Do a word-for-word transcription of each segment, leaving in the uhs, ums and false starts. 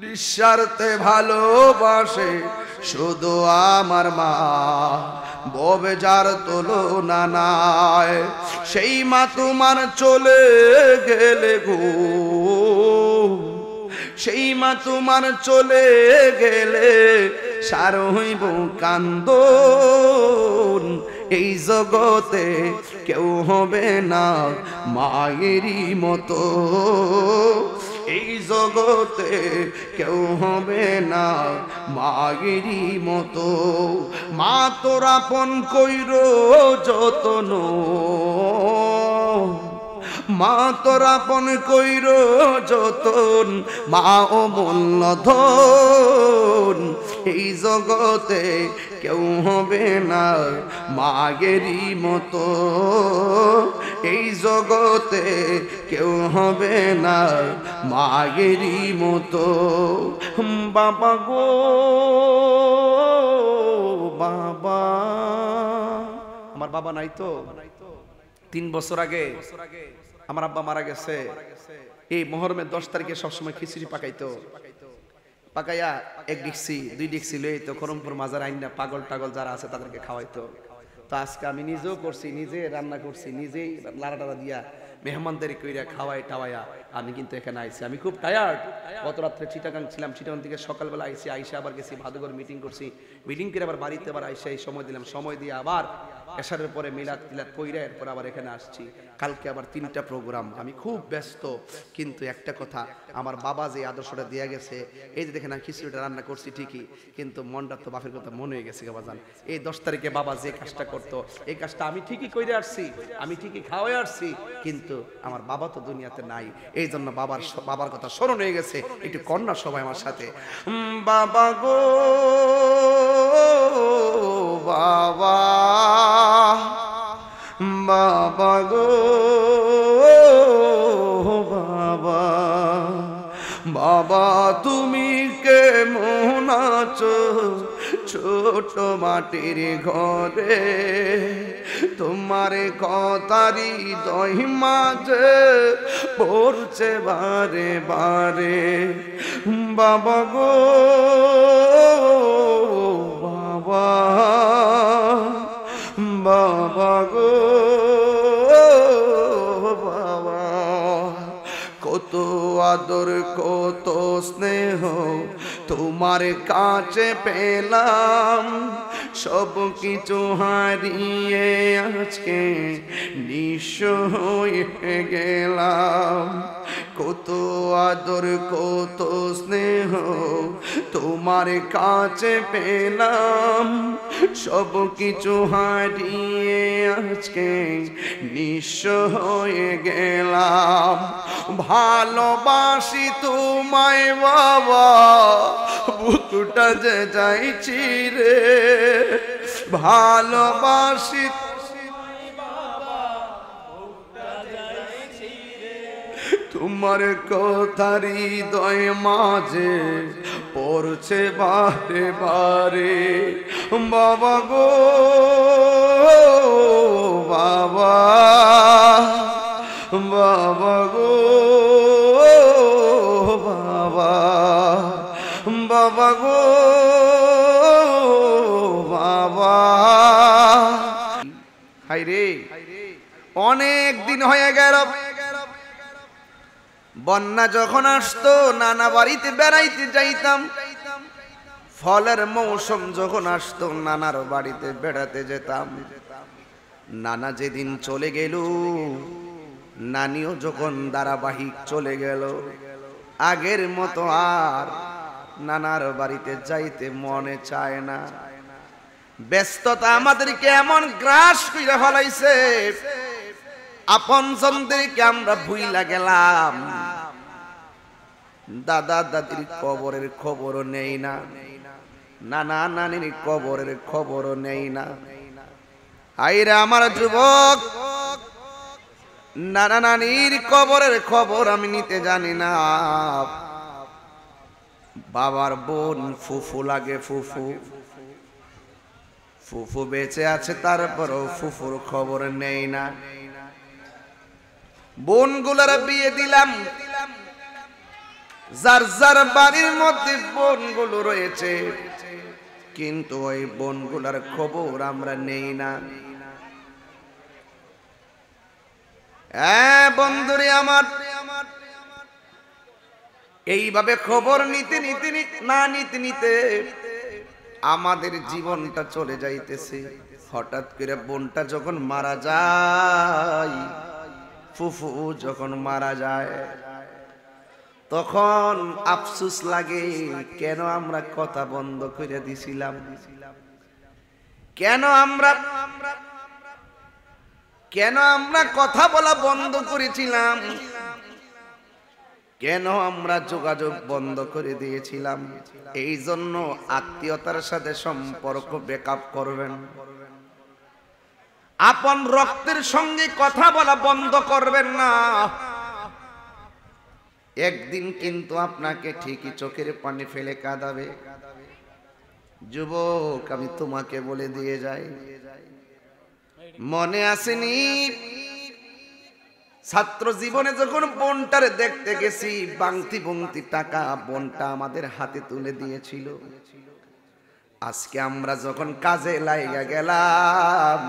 निस्वार्थे भालोबाशे शुधु आमार मा बोबे जार तुलना नाय सेई मा तुमार चले गेले गो सेई मा तुमार चले गेले सारोइब कांदोन एई जगते केउ होबे ना मायेरी मतो जगते क्यों होबे ना मायेरी मतो मा तोर आपन कइरो जतन मा तोर आपन कइरो जतन मा अमूल्य धन एई जगते क्यों होबे ना मायेरी मतो एई जगते क्यों होबे ना मायेरी मतो बाबा गो बाबा आमार बाबा नाई तो तीन बछर आगे आमार अब्बा मारा गेछे एई मोहरमे दस तारिखे सब समय खिचड़ी पाकाइतो पाकाया एक डिक्सी दुई डिक्सी लई तो करमपुर माजार आइना पागल टागल जारा आछे तादेरके खाওয়াইতো तो आजके आमी निजेও করছি নিজে রান্না করছি নিজেই লাড়া টাড়া দিয়া मेहमानदेर कईरा खाওয়াই টাওয়ায়া আমি কিন্তু এখানে আইছি আমি খুব টায়ার্ড গত রাতে চিটাগাং ছিলাম চিটাগাং থেকে সকালবেলা আইছি আইসা আবার গেছি ভাদুঘর মিটিং করছি মিটিং করে আবার বাড়িতে আবার আইসা এই সময় দিলাম সময় দিয়ে আবার এশারের পরে মিলাদ তিলাদ কইরা এরপর আবার এখানে আসছি কালকে আবার তিনটা প্রোগ্রাম আমি খুব ব্যস্ত কিন্তু একটা কথা আমার বাবা যে আদর্শটা দেয়া গেছে এই যে দেখেন আমি খিচুড়িটা রান্না করছি ঠিকই কিন্তু মনটা তো বাপের কথা মনে হয়ে গেছে বাজান এই দশ তারিখে বাবা যে কাজটা করত এই কাজটা আমি ঠিকই কইরা আসছি আমি ঠিকই খাওয়াই আসছি কিন্তু আমার বাবা তো দুনিয়াতে নাই এইজন্য বাবার বাবার কথা স্মরণ হয়ে গেছে একটু কন্যা সবাই আমার সাথে বাবা গো বাবা बाबा गो बाबा बाबा तुमी के मोहन आछो छोट माटिर घरे तुम्हारे कतारी दही माजे पड़छे बारे बारे बाबा गो बाबा बाबा गो बाबा कत आदर कत स्नेह तुम्हारे काछे पेलाम सब किछु हारिए आजके निःस्व हये गेलाम कत आदर कत स्नेह तुम्हारे काछे पेलाम सब किछु हारिए आजके निःस्व हये गेलाम भालोबासी तुम्हारे बाबा बुकटा जे जाइछि रे भालोबासी तुमार कथार हृदय माझे पड़छे बारे बारे बाबा गो बाबा बाबा गो बाबा बाबा गो बाबा हाय रे अनेक दिन हये गेल बन्ना जखन आसतो नाना बाड़ीते बेड़ाइते जाइताम फलेर मौसुम जखन आसतो नानार बाड़ीते बेड़ाते जेताम नाना जेदिन चले गेल नानिओ जखन धाराबाहिक चले गेल आगेर मतो आर नानार बाड़ीते जाइते मने चाय ना व्यस्तता आमादेरके एमन ग्रास कइरा फेलाइছে आपनजनদেরকে আমরা ভুইলা গেলাম दादा दादी कबर खबर नहीं ना नाना नानी कबर खबर नहीं ना आईरा आमार जुबक नाना नानी कबर खबर आमी निते जानी ना बाबार बोन फुफु लागे फुफु फुफु बेचे आछे तारपरो फुफुर खबर नहीं ना बोन गुलार बिये दिलाम जार जार बाड़ीर मध्ये बोनगुलो रयेछे किन्तु ओई बोनगुलार खबर आमरा नेई ना। ए बंधुरे आमार এইভাবে খবর নিতে নিতে না নিতে নিতে আমাদের জীবনটা চলে যাইতেছে। হঠাৎ করে বোনটা যখন মারা যায়, ফুফু যখন মারা যায়, তখন আফসোস লাগে কেন আমরা কথা বন্ধ করে দিছিলাম, কেন আমরা কেন আমরা কথা বলা বন্ধ করেছিলাম, কেন আমরা যোগাযোগ বন্ধ করে দিয়েছিলাম। এই জন্য আত্মীয়তার সাথে সম্পর্ক ব্যাকআপ করবেন, আপন রক্তের সঙ্গে কথা বলা বন্ধ করবেন না। একদিন কিন্তু আপনাকে ঠিকই চোখের পানি ফেলে কাঁদাবে। যুবক, আমি তোমাকে বলে দিয়ে যাই, মনে আসেনি ছাত্র জীবনে যখন বোনটারে দেখতে গেছি, বাংতি বাংতি টাকা বোনটা আমাদের হাতে তুলে দিয়েছিল। আজকে আমরা যখন কাজে লাগা গেলাম,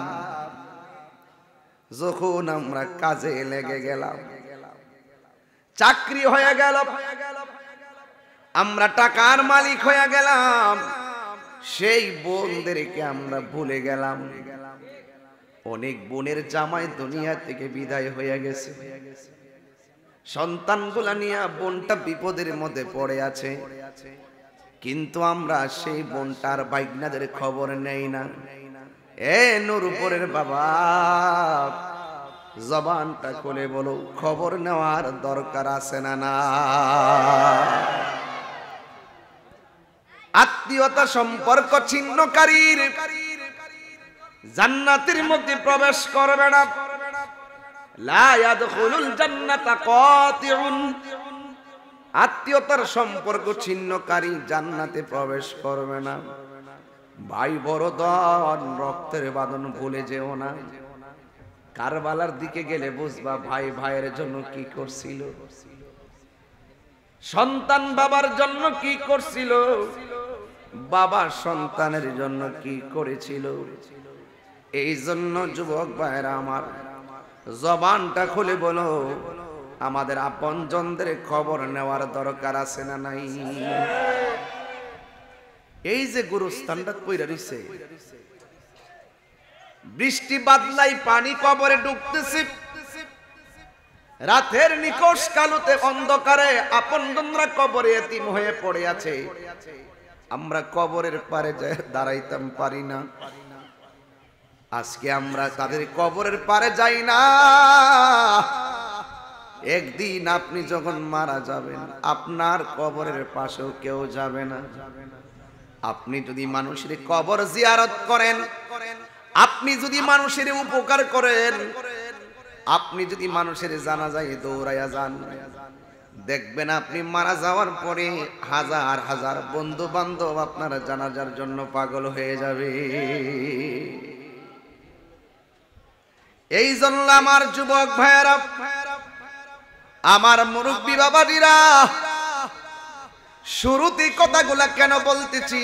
যখন আমরা কাজে লেগে গেলাম, চাকরি হয়ে গেল, আমরা টাকার মালিক হয়ে গেলাম, সেই বোনদেরকে আমরা ভুলে গেলাম। অনেক বোনের জামাই দুনিয়া থেকে বিদায় হয়ে গেছে, সন্তানগুলা নিয়ে বোনটা বিপদের মধ্যে পড়ে আছে, কিন্তু আমরা সেই বোনটার বাইগনাদের খবর নেই না। এ নূরপুরের বাবা, জবানটা খুলে বলো, খবর নেওয়ার দরকার আছে না? না, আত্মীয়তা সম্পর্ক ছিন্নকারীর জান্নাতের মধ্যে প্রবেশ করবে না। লা ইয়াদখুলুল জান্নাতা কাতিউন, আত্মীয়তার সম্পর্ক ছিন্নকারী জান্নাতে প্রবেশ করবে না। ভাই বড়দান, রক্তের বাঁধন ভুলে যেও না। কারবালার দিকে গেলে বুঝবা ভাই ভাইয়ের জন্য কি করছিল, সন্তান বাবার জন্য কি করছিল, বাবা সন্তানের জন্য কি করেছিল। এই জন্য যুবক ভাইরা আমার, জবানটা খুলে বলো, আমাদের আপনজনদের খবর নেওয়ার দরকার আছে না নাই? এই যে গুরুস্থানটা পইরা রইছে, বৃষ্টি বাদলাই পানি কবরে ডুবতেছে, রাতের নিকশ কালোতে অন্ধকারে আপনজনরা কবরে এতিম হয়ে পড়ে আছে। আমরা কবরের পারে যায় দাঁড়াইতাম পারি না। আজকে আমরা তাদের কবরের পারে যাই না। একদিন আপনি যখন মারা যাবেন, আপনার কবরের পাশেও কেউ যাবে না। আপনি যদি মানুষের কবর জিয়ারত করেন, আপনি যদি মানুষের উপকার করেন, আপনি যদি মানুষের জানাজায় দৌড়াইয়া যান, দেখবেন আপনি মারা যাওয়ার পরে হাজার হাজার বন্ধু বান্ধব আপনার জানাজার জন্য পাগল হয়ে যাবে। এই জন্য আমার যুবক ভাইয়েরা, আমার মুরুব্বি বাবাজিরা, শুরুতে কথাগুলা কেন বলতেছি?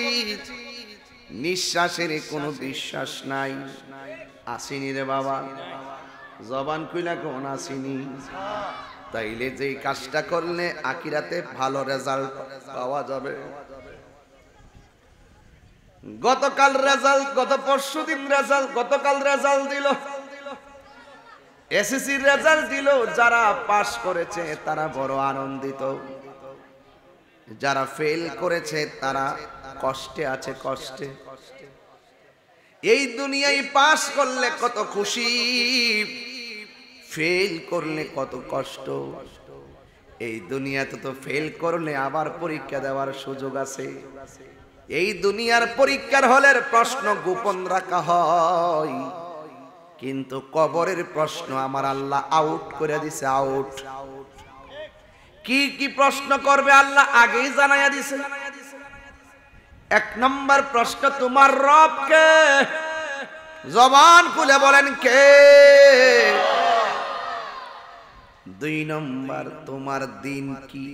নিঃশ্বাসের কোনো বিশ্বাস নাই, আসিনি রে বাবা, জবান কইলা কোন আসিনি। তাইলে যেই কাজটা করলে আখিরাতে ভালো রেজাল্ট পাওয়া যাবে। গতকাল রেজাল্ট, গত পরশু দিন রেজাল্ট, গতকাল রেজাল্ট দিল, এসএসসি রেজাল্ট দিল। যারা পাস করেছে তারা বড় আনন্দিত, যারা ফেল করেছে তারা কষ্টে আছে, কষ্টে। এই দুনিয়ায় পাস করলে কত খুশি, ফেল করলে কত কষ্ট। এই দুনিয়াতে তো ফেল করলে আবার পরীক্ষা দেওয়ার সুযোগ আছে। এই দুনিয়ার পরীক্ষার হলের প্রশ্ন গোপন রাখা হয়, কিন্তু কবরের প্রশ্ন আমার আল্লাহ আউট করে দিছে। আউট কি কি প্রশ্ন করবে আল্লাহ আগেই জানাইয়া দিছে। এক নম্বর প্রশ্ন, তোমার রব কে? জবান খুলে বলেন কে? দুই নম্বর, তোমার দিন কি?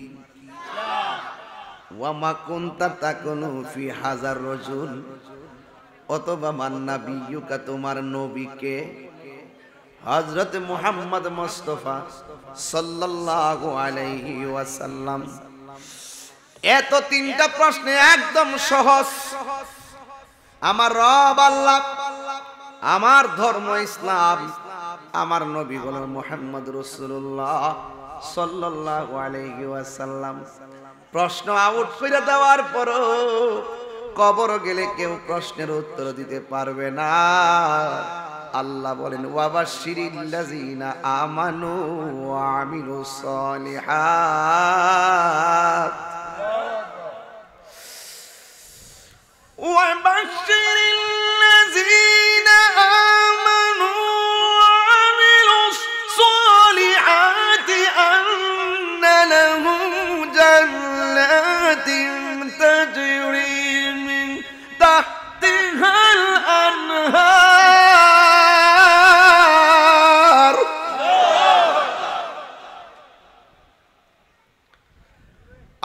ওয়ামা কুনতা তাকুনু ফি হাজার রাজুল অতবা মান নাবিয়ুকা তোমার নবীকে হযরত মুহাম্মদ মুস্তাফা সাল্লাল্লাহু আলাইহি ওয়াসাল্লাম। এত তিনটা প্রশ্ন একদম সহজ। আমার রব আল্লাহ, আমার ধর্ম ইসলাম, আমার নবী হলেন মুহাম্মদ রাসূলুল্লাহ সাল্লাল্লাহু আলাইহি ওয়াসাল্লাম। প্রশ্ন আউট করে দেওয়ার পর কবর গেলে কেউ প্রশ্নের উত্তর দিতে পারবে না। আল্লাহ বলেন ওয়াবাশশিরিল্লাযিনা আমানু ওয়া আমিলুস সলিহাত। وبشر الذين آمنوا وعملوا الصالحات أن لهم جنات تجري من تحتها الأنهار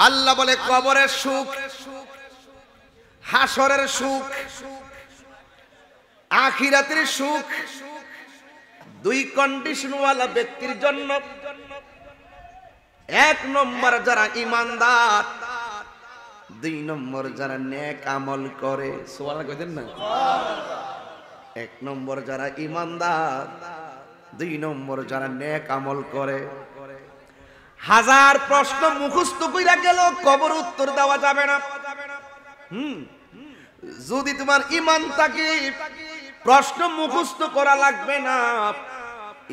الله বলে কবরের সুখ, হাসরের সুখ, আখিরাতের সুখ, দুই কন্ডিশনওয়ালা ব্যক্তির জন্য। এক নম্বর যারা ইমানদার, দুই নম্বর যারা নেক আমল করে। সুবহানাল্লাহ কইতেন না? এক নম্বর যারা ইমানদার, দুই নম্বর যারা নেক আমল করে। হাজার প্রশ্ন মুখস্থ কইরা গেল কবর উত্তর দেওয়া যাবে না। হুম, যদি তোমার ইমান থাকে প্রশ্ন মুখস্থ করা লাগবে না।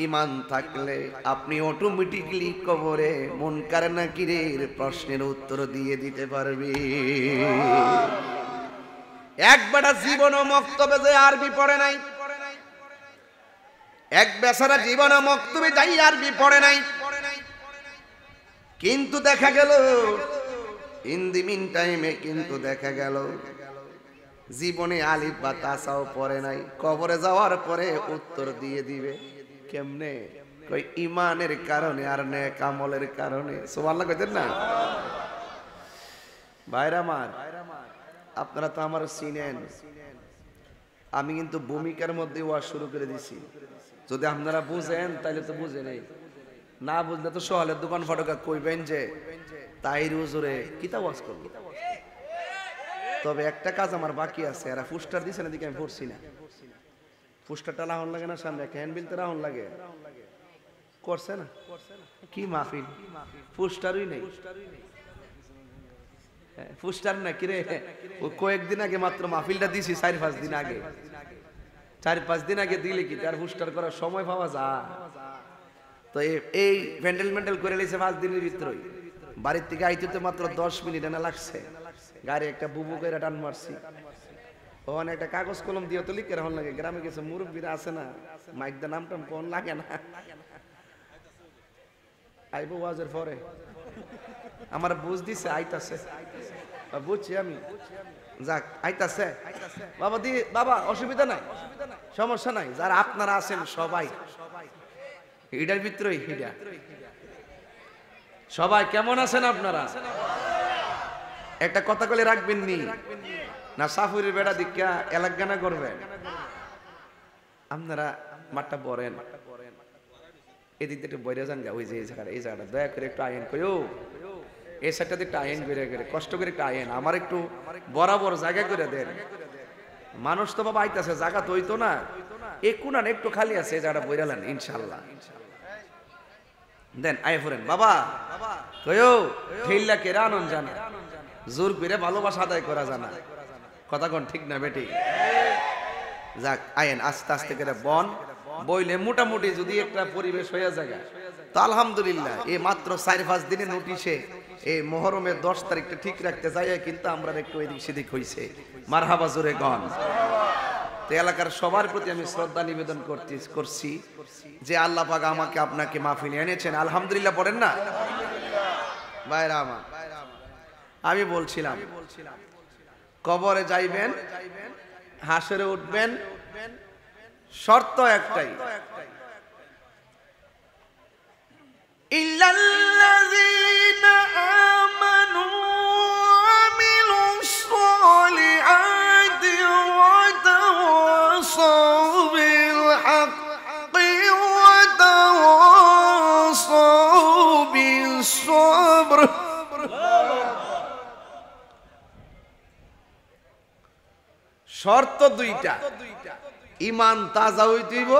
ইমান থাকলে আপনি অটোমেটিকলি কবরে মুনকার নাকিরের প্রশ্নের উত্তর দিয়ে দিতে পারবে। একবারা জীবন মক্তবে যে আরবি পড়ে নাই, এক বেচারা জীবন মক্তবে যাই আরবি পড়ে নাই, কিন্তু দেখা গেল ইন দি মিন টাইমে কিন্তু দেখা গেল জীবনে আলিফ বা তাসাও পড়ে নাই, কবরে যাওয়ার পরে উত্তর দিয়ে দিবে। কেমনে? কই ইমানের কারণে আর নেক আমলের কারণে। সুবহানাল্লাহ কইতেন না? ভাইরা আমার, আপনারা তো আমার চিনেন, আমি কিন্তু ভূমিকার মধ্যে ওয়াজ শুরু করে দিছি। যদি আপনারা বুঝেন তাহলে তো বুঝে নেই, না বুঝলে তো সোহালের দোকান ফটকা কইবেন যে তাইর হুজুরে কিতা ওয়াজ করলো। তবে একটা কাজ আমার বাকি আছে, এরা পোস্টার দিছে না দিকে আমি পড়ছি না। পোস্টারটা লাহন লাগে না, সামনে একটা হ্যান্ডবিল তো লাহন লাগে, করছে না কি মাহফিল, পোস্টারই নেই। পোস্টার না কিরে, ও কয়েকদিন আগে মাত্র মাহফিলটা দিছি, চার পাঁচ দিন আগে চার পাঁচ দিন আগে দিলে কি তার পোস্টার করার সময় পাওয়া যায়? তো এই প্যান্ডেল ম্যান্ডেল করে লেছে পাঁচ দিনের ভিতরই, বাড়ির থেকে আইতে তো মাত্র দশ মিনিট এনে লাগছে। গাড়ি একটা বুবু করে টান মারছি, ওখানে একটা কাগজ কলম দিয়ে তো লিখে রাখুন লাগে। গ্রামে কিছু মুরব্বীরা আছে না, মাইক দা নাম টাম কোন লাগে না, আইব ওয়াজের পরে আমার বুঝ দিছে আইতাছে, বুঝছি আমি, যাক আইতাছে বাবা দি বাবা, অসুবিধা নাই, সমস্যা নাই। যারা আপনারা আছেন সবাই হিডার ভিতরই হিডা, সবাই কেমন আছেন আপনারা? একটা কথা বলে রাখবেন নি না, সাফুরের বেড়া দিকা এলাকানা করবেন আপনারা। মাঠটা বরেন এদিক থেকে বইরা যান, ওই যে এই জায়গাটা, এই জায়গাটা দয়া করে একটু আইন করি, ও এই সাইডটা দিয়ে আইন বেড়ে করে কষ্ট করে একটা আইন আমার একটু বরাবর জায়গা করে দেন। মানুষ তো বাবা আইতাছে, জায়গা তো হইতো না, একটু না একটু খালি আছে, এই জায়গাটা বইরালেন ইনশাল্লাহ। দেন আয় ফোরেন বাবা, কয়ো ঠেল্লা কেরা আনন জানা, জোর করে ভালোবাসা আদায় করা জানা, কথা কোন ঠিক না বেটি? যাক আয়েন আস্তে আস্তে করে বন বইলে মোটামুটি যদি একটা পরিবেশ হইয়া জায়গা তো আলহামদুলিল্লাহ। এই মাত্র চার পাঁচ দিনে নোটিশে এই মহরমের দশ তারিখটা ঠিক রাখতে যাইয়া কিন্তু আমরা একটু এদিক সেদিক হইছে। মারহাবা জোরে গন। এলাকার সবার প্রতি আমি শ্রদ্ধা নিবেদন করতে করছি যে আল্লাহ পাক আমাকে আপনাকে মাহফিলে এনেছেন, আলহামদুলিল্লাহ পড়েন না ভাইরা আমার। আমি বলছিলাম কবরে যাইবেন, হাসরে উঠবেন, শর্ত একটাই, ইল্লাল্লাযীনা আমানু शर्त दुईटा ईमान ताजा हईब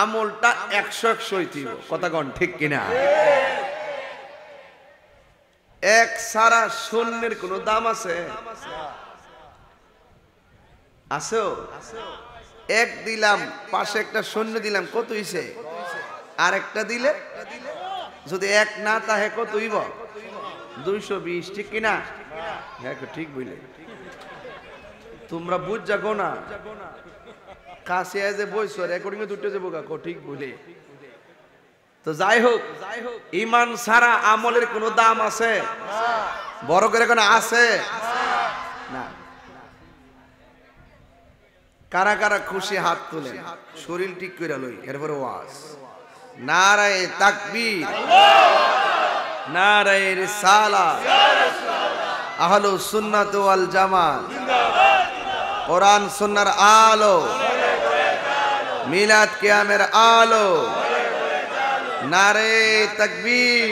আমলটা একশ একশ কথা কোন ঠিক কিনা এক সারা শূন্যের কোন দাম আছে আছে এক দিলাম পাশে একটা শূন্য দিলাম কত হইছে আর একটা দিলে যদি এক না থাকে কত হইব দুইশ বিশ ঠিক কিনা হ্যাঁ ঠিক বইলে তোমরা বুঝ জাগো না কাছে এসে বইছো রেকর্ডিং এ দুটো যাবো কাকো ঠিক বলে তো যাই হোক ঈমান সারা আমলের কোনো দাম আছে না বড় করে কোন আছে না কারা কারা খুশি হাত তুলে শরীর ঠিক কইরা লই এরপর ওয়াজ নারায়ে তাকবীর আল্লাহ নারায়ে রিসালাত ইয়া রাসূলুল্লাহ আহলুস সুন্নাত ওয়াল জামা জিন্দাবাদ কোরআন সুন্নাহর আলো मिलाद क़यामत आलो नारे तकबीर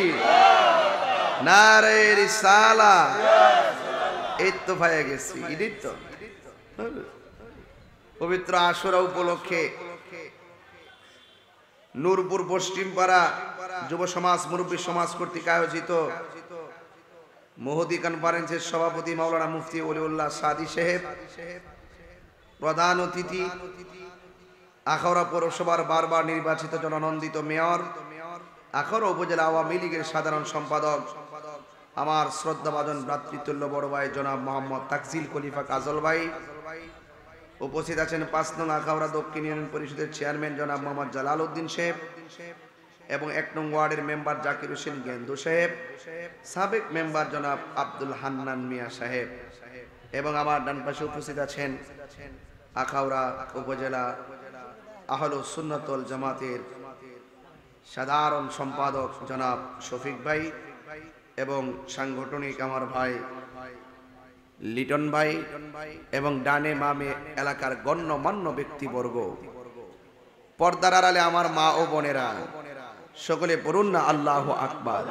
नारे रिसाला तो भाई गेसि इदि तो पवित्र आशुरा उपलक्षे नूरपुर पश्चिमपाड़ा युव समाज मुरब्बी समाज कर्तृक आयोजित महदी कन्फारेंसर सभापति मौलाना मुफ्ती वलिउल्लाह सादी साहेब प्रधान अतिथि आखड़ा पौरसभार बार बार निर्वाचित जननंदित मेयर आखड़ा उपजेला आवामी लीगर साधारण सम्पादक आमार श्रद्धाभाजन भ्रातृतुल्य बड़ भाई जनाब मोहम्मद तकजिल खलिफा काजल भाई उपस्थित आছেন पाँच नং आखड़ा दक्षिण ইউনিয়ন পরিষদের চেয়ারম্যান जनाब मोहम्मद जलाल उद्दीन साहेब एवं एक नंग वार्डर मेम्बर जाकिर होसेन गेंदू साहेब साबेक मेम्बर जनाब आब्दुल हान्नान मिया साहेब एवं आमार डान पाशे उपस्थित आছেন आखड़ा उपजेला आहलो सुन्नतुल जमातेर साधारण सम्पादक जनाब शफिक भाई एवं सांगठनिक आमार भाई लिटन भाई एवं डाने मामे एलाकार गण्यमान्य व्यक्तिबर्ग पर्दार आड़ाले आमार मा ओ बोनेरा सकले पड़ुन ना आल्लाहु आकबर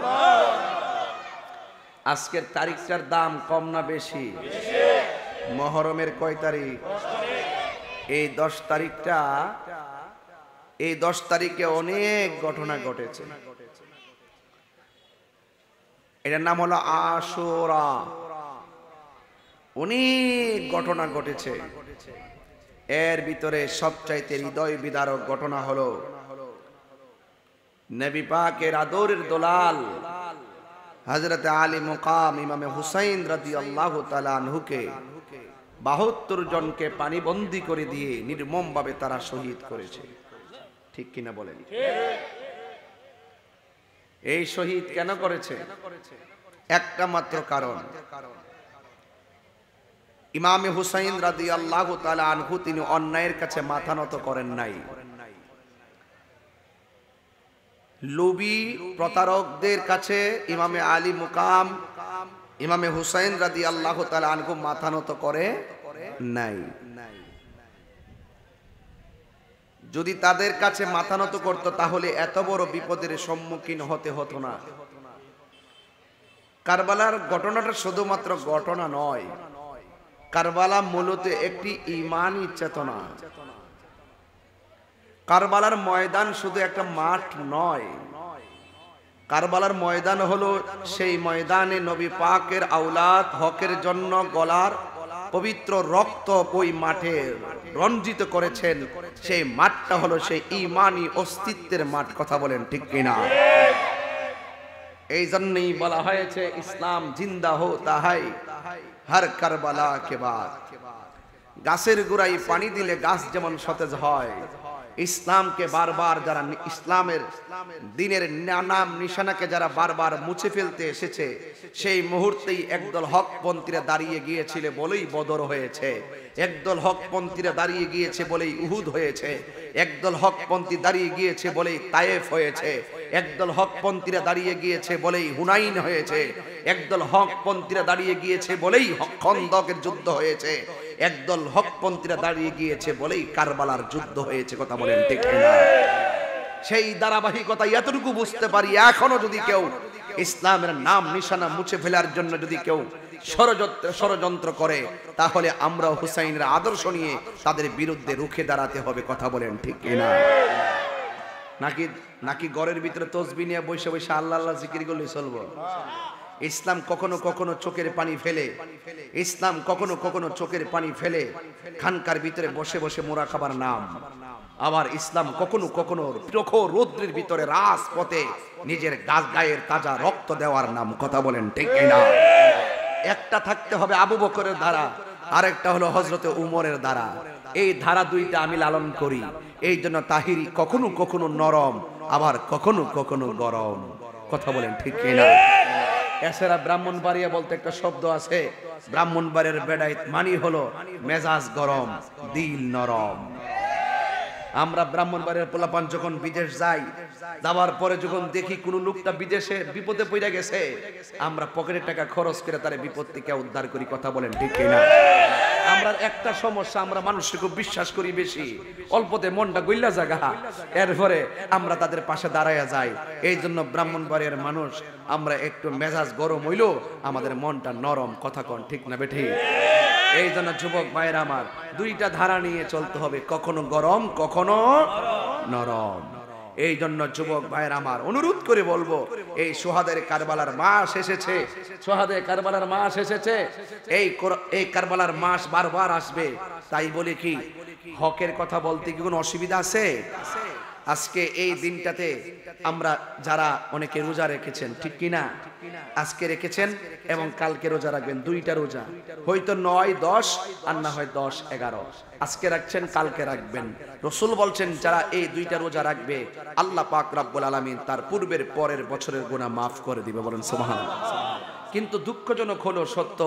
आजकेर तारीखटार दाम कम ना बेशी महरमेर कय तारीख दस तारीखटा दस तारीखे अनेक घटना घटेছে এটার নাম হলো আশুরা অনেক ঘটনা ঘটেছে এর ভিতরে সবচাইতে হৃদয় বিদারক ঘটনা হলো নবী পাকের আদরের দুলাল হযরত আলী মুকাম ইমাম হুসাইন রাদিয়াল্লাহু তাআলা আনহুকে বাহাত্তর জনকে পানিবন্দী করে দিয়ে নির্মম ভাবে তারা শহীদ করেছে ঠিক কিনা বলেন এই শহীদ কেন করেছে একটা মাত্র কারণ ইমাম হুসাইন রাদিয়াল্লাহু তাআলা আনহু তিনি অন্যায়ের কাছে মাথা নত করেন নাই লোভী প্রতারকদের কাছে ইমাম আলী মুকাম ইমাম হুসাইন রাদিয়াল্লাহু তাআলা আনহু মাথা নত করে নাই যদি তাদের কাছে মাথা নত করত তাহলে এত বড় বিপদের সম্মুখীন হতে হতো না কারবালার ঘটনাটা শুধুমাত্র ঘটনা নয় কারবালা মূলত একটি ঈমানি চেতনা কারবালার ময়দান শুধু একটা মাঠ নয় কারবালার ময়দান হলো সেই ময়দানে নবী পাকের আওলাদ হকের জন্য গলার পবিত্র রক্ত ওই মাঠে রঞ্জিত করেছেন সেই মাঠটা হলো সেই ঈমানি অস্তিত্বের মাঠ কথা বলেন ঠিক কিনা এই জন্যই বলা হয়েছে ইসলাম জিন্দা হোতা হাই হার কারবালা কে বাদ গাছের গোড়ায় পানি দিলে গাছ যেমন সতেজ হয় इस्लाम के बार बार जरा इस्लाम दिनेर नाम निशानाके जरा बार बार मुछे फेलते एसेछे सेई मुहूर्तेई एकदल हकपंथीरा दाड़िये गियेछिलो बोलेई बदर हयेछे एकदल हकपंथीरा दाड़िये गियेछे बोलेई उहुद हयेछे एकदल हकपंथी दाड़िये गियेछे बोलेई तायेफ हयेछे एकदल हकपंथीरा दाड़िये गियेछे बोलेई हुनाइन हयेछे एकदल हकपंथीरा दाड़िये गियेछे बोलेई खंदकेर युद्ध हयेछे एकदल हकपंथीरा दाड़िये गियेछे बोलेई कारबालार युद्ध हयेछे कथा बोलेन ठीक किना সেই ধারাবাহিকতা এতটুকু বুঝতে পারি এখনো যদি কেউ इस्लामेर नाम निशाना मुछे फेलार जन्य यदि केउ षड़यंत्र षड़यंत्र करे ताहले आमरा हुसैनेर आदर्श निये तादेर बिरुद्धे रुखे दाঁড়াতে হবে। कथा बोलें ठीक किना? नाकि नाकि घरेर भितरे तस्बीह निये बसे बसे आल्लाह आल्लाह जिकिर करले चलबो? इस्लाम कखनो कखनो चोखेर पानी फेले, इस्लाम कखनो कखनो चोखेर पानी फेले, खानकार भितरे बसे बसे मुराकाबार नाम। आबार इस्लाम कखनो कखनो प्रखर रौद्रेर भितरे राजपथे निजेर गाয়ের ताजा रक्त देওয়ার नाम। कथा बोलें ठीक किना? একটা থাকতে হবে আবু বকরের ধারা, আরেকটা হলো হযরতে উমরের ধারা। এই ধারা দুইটা আমি লালন করি, এই জন্য তাহিরি কখনো কখনো নরম আবার কখনো কখনো গরম। কথা বলেন ঠিক কিনা? এছাড়া ব্রাহ্মণবাড়িয়া বলতে একটা শব্দ আছে, ব্রাহ্মণবাড়িয়ার বেদায়েত মানে হলো মেজাজ গরম দিল নরম। আমরা ব্রাহ্মণবাড়িয়ার পোলাপান যখন বিদেশ যাই, যাওয়ার পরে যখন দেখি কোন লোকটা বিদেশে বিপদে পড়ে গেছে, আমরা পকেটের টাকা খরচ করে তারে বিপদ থেকে উদ্ধার করি। কথা বলেন ঠিক কিনা? আমরা একটা সমস্যা, আমরা মানুষকে খুব বিশ্বাস করি বেশি, অল্পতে মনটা গইলা জায়গা, এরপরে আমরা তাদের পাশে দাঁড়ায়া যাই। এই জন্য ব্রাহ্মণবাড়িয়ার মানুষ আমরা একটু মেজাজ গরম হইলো আমাদের মনটা নরম। কথা কোন ঠিক না বেঠি? এই জন্য যুবক ভাইয়েরা আমার দুইটা ধারা নিয়ে চলতে হবে, কখনো গরম কখনো নরম। এই জন্য যুবক ভাইয়েরা আমার অনুরোধ করে বলবো, এই শোহাদায়ে কারবালার মাস এসেছে, শোহাদায়ে কারবালার মাস এসেছে, এই এই কারবালার মাস বারবার আসবে। তাই বলে কি হকের কথা বলতে কি কোনো অসুবিধা আছে? আজকে এই দিনটাতে আমরা যারা অনেকে রোজা রেখেছেন, ঠিক কিনা? আজকে রেখেছেন এবং কালকে রোজা রাখবেন, দুইটা রোজা, হয়তো নয় দশ আর না হয় দশ এগারো। আজকে রাখছেন কালকে রাখবেন। রসুল বলছেন যারা এই দুইটা রোজা রাখবে আল্লাহ পাক রাব্বুল আলামিন তার পূর্বের পরের বছরের গুনাহ মাফ করে দিবে। বলেন সুবহানাল্লাহ। কিন্তু দুঃখজনক হলো সত্য,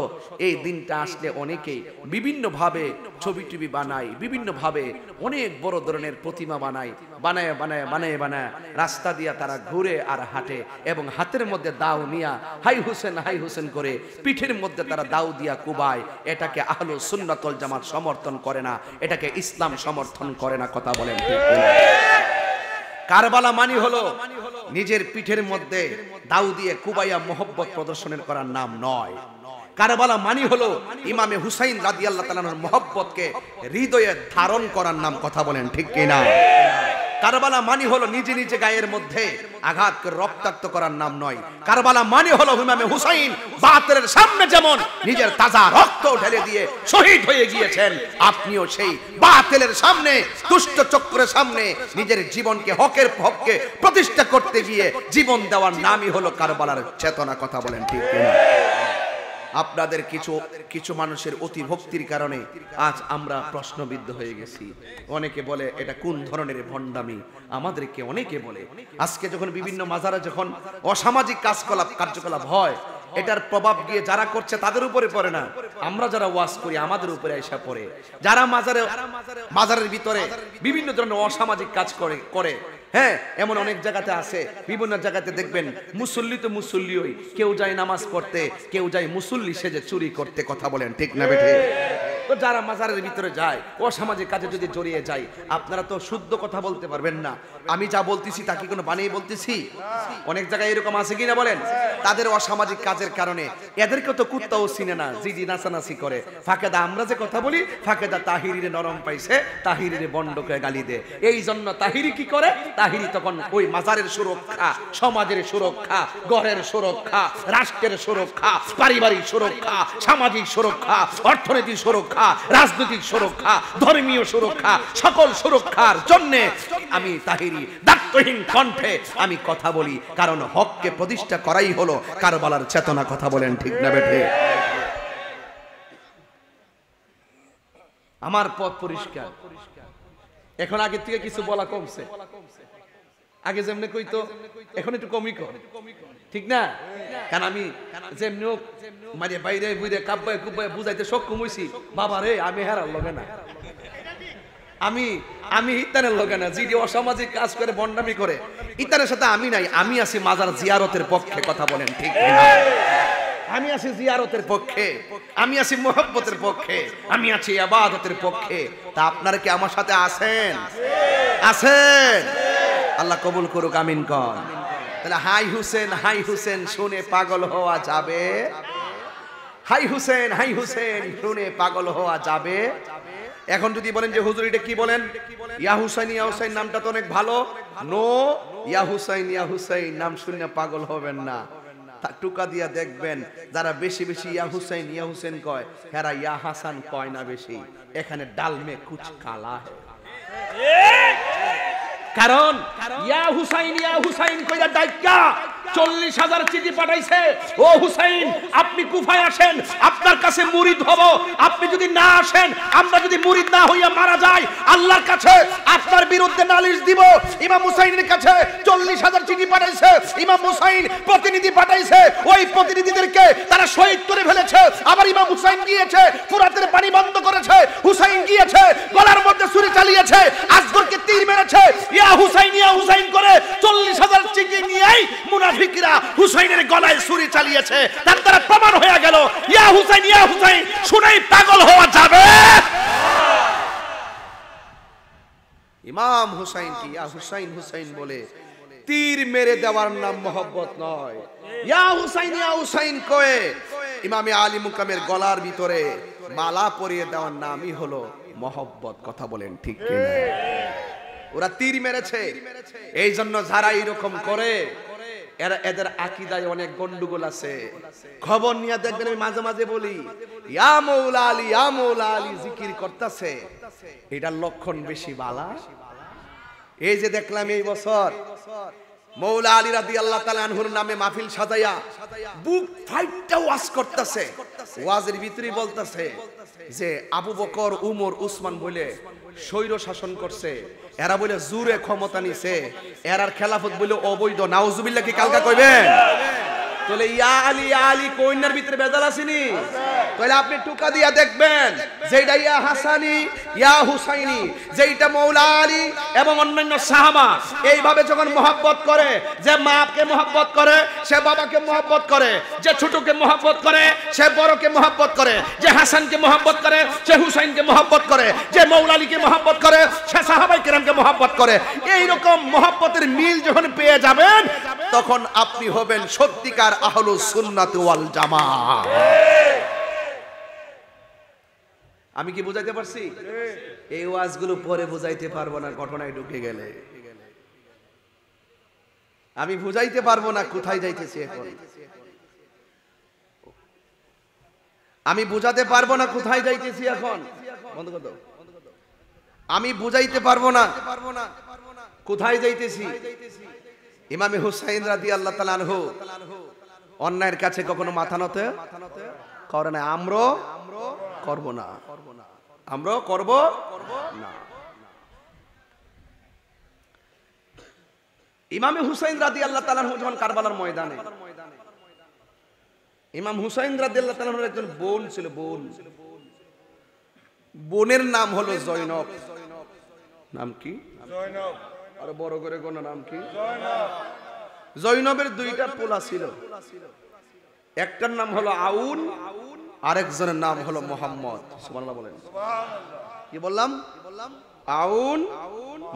এই দিনটা আসলে অনেকেই বিভিন্নভাবে ছবি টবি বানায়, বিভিন্নভাবে অনেক বড় ধরনের প্রতিমা বানায়, বানায় বানায় বানায় বানায় রাস্তা দিয়া তারা ঘুরে আর হাঁটে, এবং হাতের মধ্যে দাও নিয়া হাই হোসেন হাই হোসেন করে পিঠের মধ্যে তারা দাও দিয়া কুবায়। এটাকে আহলে সুন্নাত ওয়াল জামাত সমর্থন করে না, এটাকে ইসলাম সমর্থন করে না। কথা বলেন ঠিক কিনা? কারবালা মানে হলো নিজের পিঠের মধ্যে দাও দিয়ে কুবাইয়া মহব্বত প্রদর্শনের করার নাম নয়। কারবালা মানে হলো ইমামে হুসাইন রাদিয়াল্লাহু তাআলার মহব্বতকে হৃদয়ে ধারণ করার নাম। কথা বলেন ঠিক কিনা? কারবালা মানে হলো নিজে নিজে গায়ের মধ্যে আঘাত করে রক্তাক্ত করার নাম নয়। কারবালা মানে হলো ইমামে হুসাইন বাতিলের সামনে যেমন নিজের তাজা রক্ত ঢেলে দিয়ে শহীদ হয়ে গিয়েছেন, আপনিও সেই বাতিলের সামনে দুষ্ট চক্রের সামনে নিজের জীবনকে হকের পক্ষে প্রতিষ্ঠা করতে গিয়ে জীবন দেওয়ার নামই হলো কারবালার চেতনা। কথা বলেন ঠিক কিনা? আপনাদের কিছু কিছু মানুষের অতি ভক্তির কারণে আজ আমরা প্রশ্নবিদ্ধ হয়ে গেছি। অনেকে বলে এটা কোন ধরনের ভণ্ডামি, আমাদেরকে অনেকে বলে। আজকে যখন বিভিন্ন মাজারে যখন অসামাজিক কাজকলাপ কার্যকলাপ হয়, এটার প্রভাব গিয়ে যারা করছে তাদের উপরে পড়ে না, আমরা যারা ওয়াজ করি আমাদের উপরে এসে পড়ে। যারা মাজারে মাজারের ভিতরে বিভিন্ন ধরনের অসামাজিক কাজ করে করে হ্যাঁ, এমন অনেক জায়গাতে আছে, বিভিন্ন জায়গাতে দেখবেন মুসল্লি তো মুসল্লি হই, কেউ যায় নামাজ পড়তে, কেউ যায় মুসল্লি সেজে চুরি করতে। কথা বলেন ঠিক না বেঠে? তো যারা মাজারের ভিতরে যায় অসামাজিক কাজে যদি জড়িয়ে যায়, আপনারা তো শুদ্ধ কথা বলতে পারবেন না। আমি যা বলতেছি তা কি কোনো বানিয়ে বলতেছি? অনেক জায়গায় এরকম আছে কিনা বলেন? তাদের অসামাজিক কাজের কারণে এদেরকে তো কুত্তাও চিনে না, জিজি নাচানাচি করে। ফাঁকেদা আমরা যে কথা বলি, ফাঁকেদা তাহিরিরে নরম পাইছে, তাহিরিরে বন্ডকে গালি দে। এই জন্য তাহিরি কি করে? তাহিরি তখন ওই মাজারের সুরক্ষা, সমাজের সুরক্ষা, ঘরের সুরক্ষা, রাষ্ট্রের সুরক্ষা, পারিবারিক সুরক্ষা, সামাজিক সুরক্ষা, অর্থনৈতিক সুরক্ষা, রাজনৈতিক সুরক্ষা, ধর্মীয় সুরক্ষা, সকল সুরক্ষার জন্য আমি তাহিরি দাঁতহীন কণ্ঠে আমি কথা বলি, কারণ হককে প্রতিষ্ঠা করাই হলো কারবালার চেতনা। কথা বলেন ঠিক না বেঠে? আমার পথ পরিষ্কার। এখন আগের থেকে কিছু বলা কমছে, আগে যেমনি কইতো এখন একটু কমই করে, ঠিক না? কারণ আমি যেমনি মানে বাইরে বুড়ে কাব্বায় কুব্বায় বুঝাইতে সক্ষম হয়েছি। বাবা রে, আমি হেরার লগে না, আমি আমি ইতানের লগে না, যে অসামাজিক কাজ করে বন্ডামি করে ইতানের সাথে আমি নাই। আমি আছি মাজার জিয়ারতের পক্ষে। কথা বলেন ঠিক না? আমি আছি জিয়ারতের পক্ষে, আমি আছি মহব্বতের পক্ষে, আমি আছি ইবাদতের পক্ষে। তা আপনারা কি আমার সাথে আছেন? আছেন? আল্লাহ কবুল করুক, আমিন কর। हाय हुसैन हाय हुसैन शुने पागल होवा जाबे, हाय हुसैन हाय हुसैन शुने पागल होवा जाबे। এখন যদি বলেন যে হুজুর এটা কি বলেন, ইয়া হুসাইন ইয়া হুসাইন নামটা তো অনেক ভালো। নো, ইয়া হুসাইন ইয়া হুসাইন নাম শুনে পাগল হবেন না। টুকা দিয়া দেখবেন যারা বেশি বেশি ইয়া হুসাইন ইয়া হুসাইন কয় হেরা ইয়া হাসান কয় না বেশি। এখানে ডাল মে কুছ কালা হে, কারণ ইয়া হুসাইন ইয়া হুসাইন কইরা ডাইকা চল্লিশ হাজার চিঠি পাঠাইছে। ও হুসাইন আপনি কুফায় আসেন, আপনার কাছে মুরিদ হব। আপনি যদি না আসেন, আমরা যদি মুরিদ না হইয়া মারা যাই, আল্লাহর কাছে আপনার বিরুদ্ধে নালিশ দিব। ইমাম হুসাইনের কাছে চল্লিশ হাজার চিঠি পাঠাইছে, ইমাম হুসাইন প্রতিনিধি পাঠাইছে, ওই প্রতিনিধিদেরকে তারা শহীদ করে ফেলেছে। আবার ইমাম হুসাইন গিয়েছে ফুরাতের পানি বন্ধ করেছে, হুসাইন গিয়েছে গলার মধ্যে ছুরি চালিয়েছে, আজগরকে তীর মেরেছে। ইয়া হুসাইন ইয়া হুসাইন করে চল্লিশ হাজার চিঠি নিয়েই মুনাফিক হুসাইনের গলায় ছুরি চালিয়েছে। তার দ্বারা প্রমাণ হয়ে গেল ইয়া হুসাইন ইয়া হুসাইন শুনেই পাগল হওয়া যাবে। ইমাম হুসাইন কি ইয়া হুসাইন হুসাইন বলে তীর মেরে দেওয়ার নাম মহব্বত নয়। ইয়া হুসাইন ইয়া হুসাইন কয়ে ইমামে আলী মুকামের গলার ভিতরে মালা পরিয়ে দেওয়ার নামই হলো মহব্বত। কথা বলেন ঠিক কিনা? ওরা তীর মেরেছে। এই জন্য যারা এরকম করে এরা এদের আকীদায় অনেক গন্ডগোল আছে। খবর নিয়ে দেখবেন, আমি মাঝে মাঝে বলি ইয়া মাওলা আলী ইয়া মাওলা আলী জিকির করতেছে, এটার লক্ষণ বেশি বালা। এই যে দেখলাম এই বছর মাওলা আলী রাদিয়াল্লাহু তাআলা আনহুর নামে মাহফিল সাজায়া বুক ফাইটটা ওয়াজ করতেছে। ওয়াজের ভিতরেই বলতেছে যে আবু বকর উমর উসমান বলে শৈর শাসন করছে, এরা বলে জুরে ক্ষমতা নিছে, এরার খেলাফত বলে অবৈধ। নাউজুবিল্লাহ কি কালকা কইবেন? তাহলে ইয়া আলী ইয়া আলী কোইনার ভিতরে বেজাল আসেনি? তাহলে আপনি টুকা দিয়া দেখবেন যেটা ইয়া হাসানি ইয়া হুসাইনি, যেটা মাওলা আলী এবং অন্যান্য সাহাবা। এইভাবে যখন মহব্বত করে, যে মাকে মহব্বত করে সে বাবাকে মহব্বত করে, যে ছোটকে মহব্বত করে সে বড়কে মহব্বত করে, যে হাসানকে মহব্বত করে সে হুসাইনকে মহব্বত করে, যে মাওলা আলীকে মহব্বত করে সে সাহাবায়ে কেরামকে মহব্বত করে। এইরকম মহব্বতের মিল যখন পেয়ে যাবেন তখন আপনি হবেন সত্যিকার আহলুস সুন্নাত ওয়াল জামাআহ। আমি কি বুঝাইতে পারছি? এই ওয়াজগুলো পরে বুঝাইতে পারবো না, ঘটনায় ঢুকে গেলে আমি বুঝাইতে পারবো না কোথায় যাইতেছি এখন। আমি বুঝাতে পারবো না কোথায় যাইতেছি এখন বন্ধ কর দাও। আমি বুঝাইতে পারবো না কোথায় যাইতেছি। ইমামে হুসাইন রাদিয়াল্লাহু তাআলা আনহু অন্যায়ের কাছে কখনো মাথা নত করে না। আমরা করব না, আমরা করব না। ইমামে হুসাইন রাদিয়াল্লাহু তাআলা আনহু যখন কারবালার ময়দানে, ইমাম হুসাইন রাদিয়াল্লাহু তাআলা আনহুর একজন বোন ছিল, বোন বোনের নাম হলো জয়নব। নাম কি? জয়নব। আর বড় করে কোন নাম কি? জয়নব। জয়নবের দুইটা পোলা ছিল, একটার নাম হলো আউন, আরেকজনের নাম হলো মোহাম্মদ। সুবহানাল্লাহ বলেন। সুবহানাল্লাহ। কি বললাম? আউন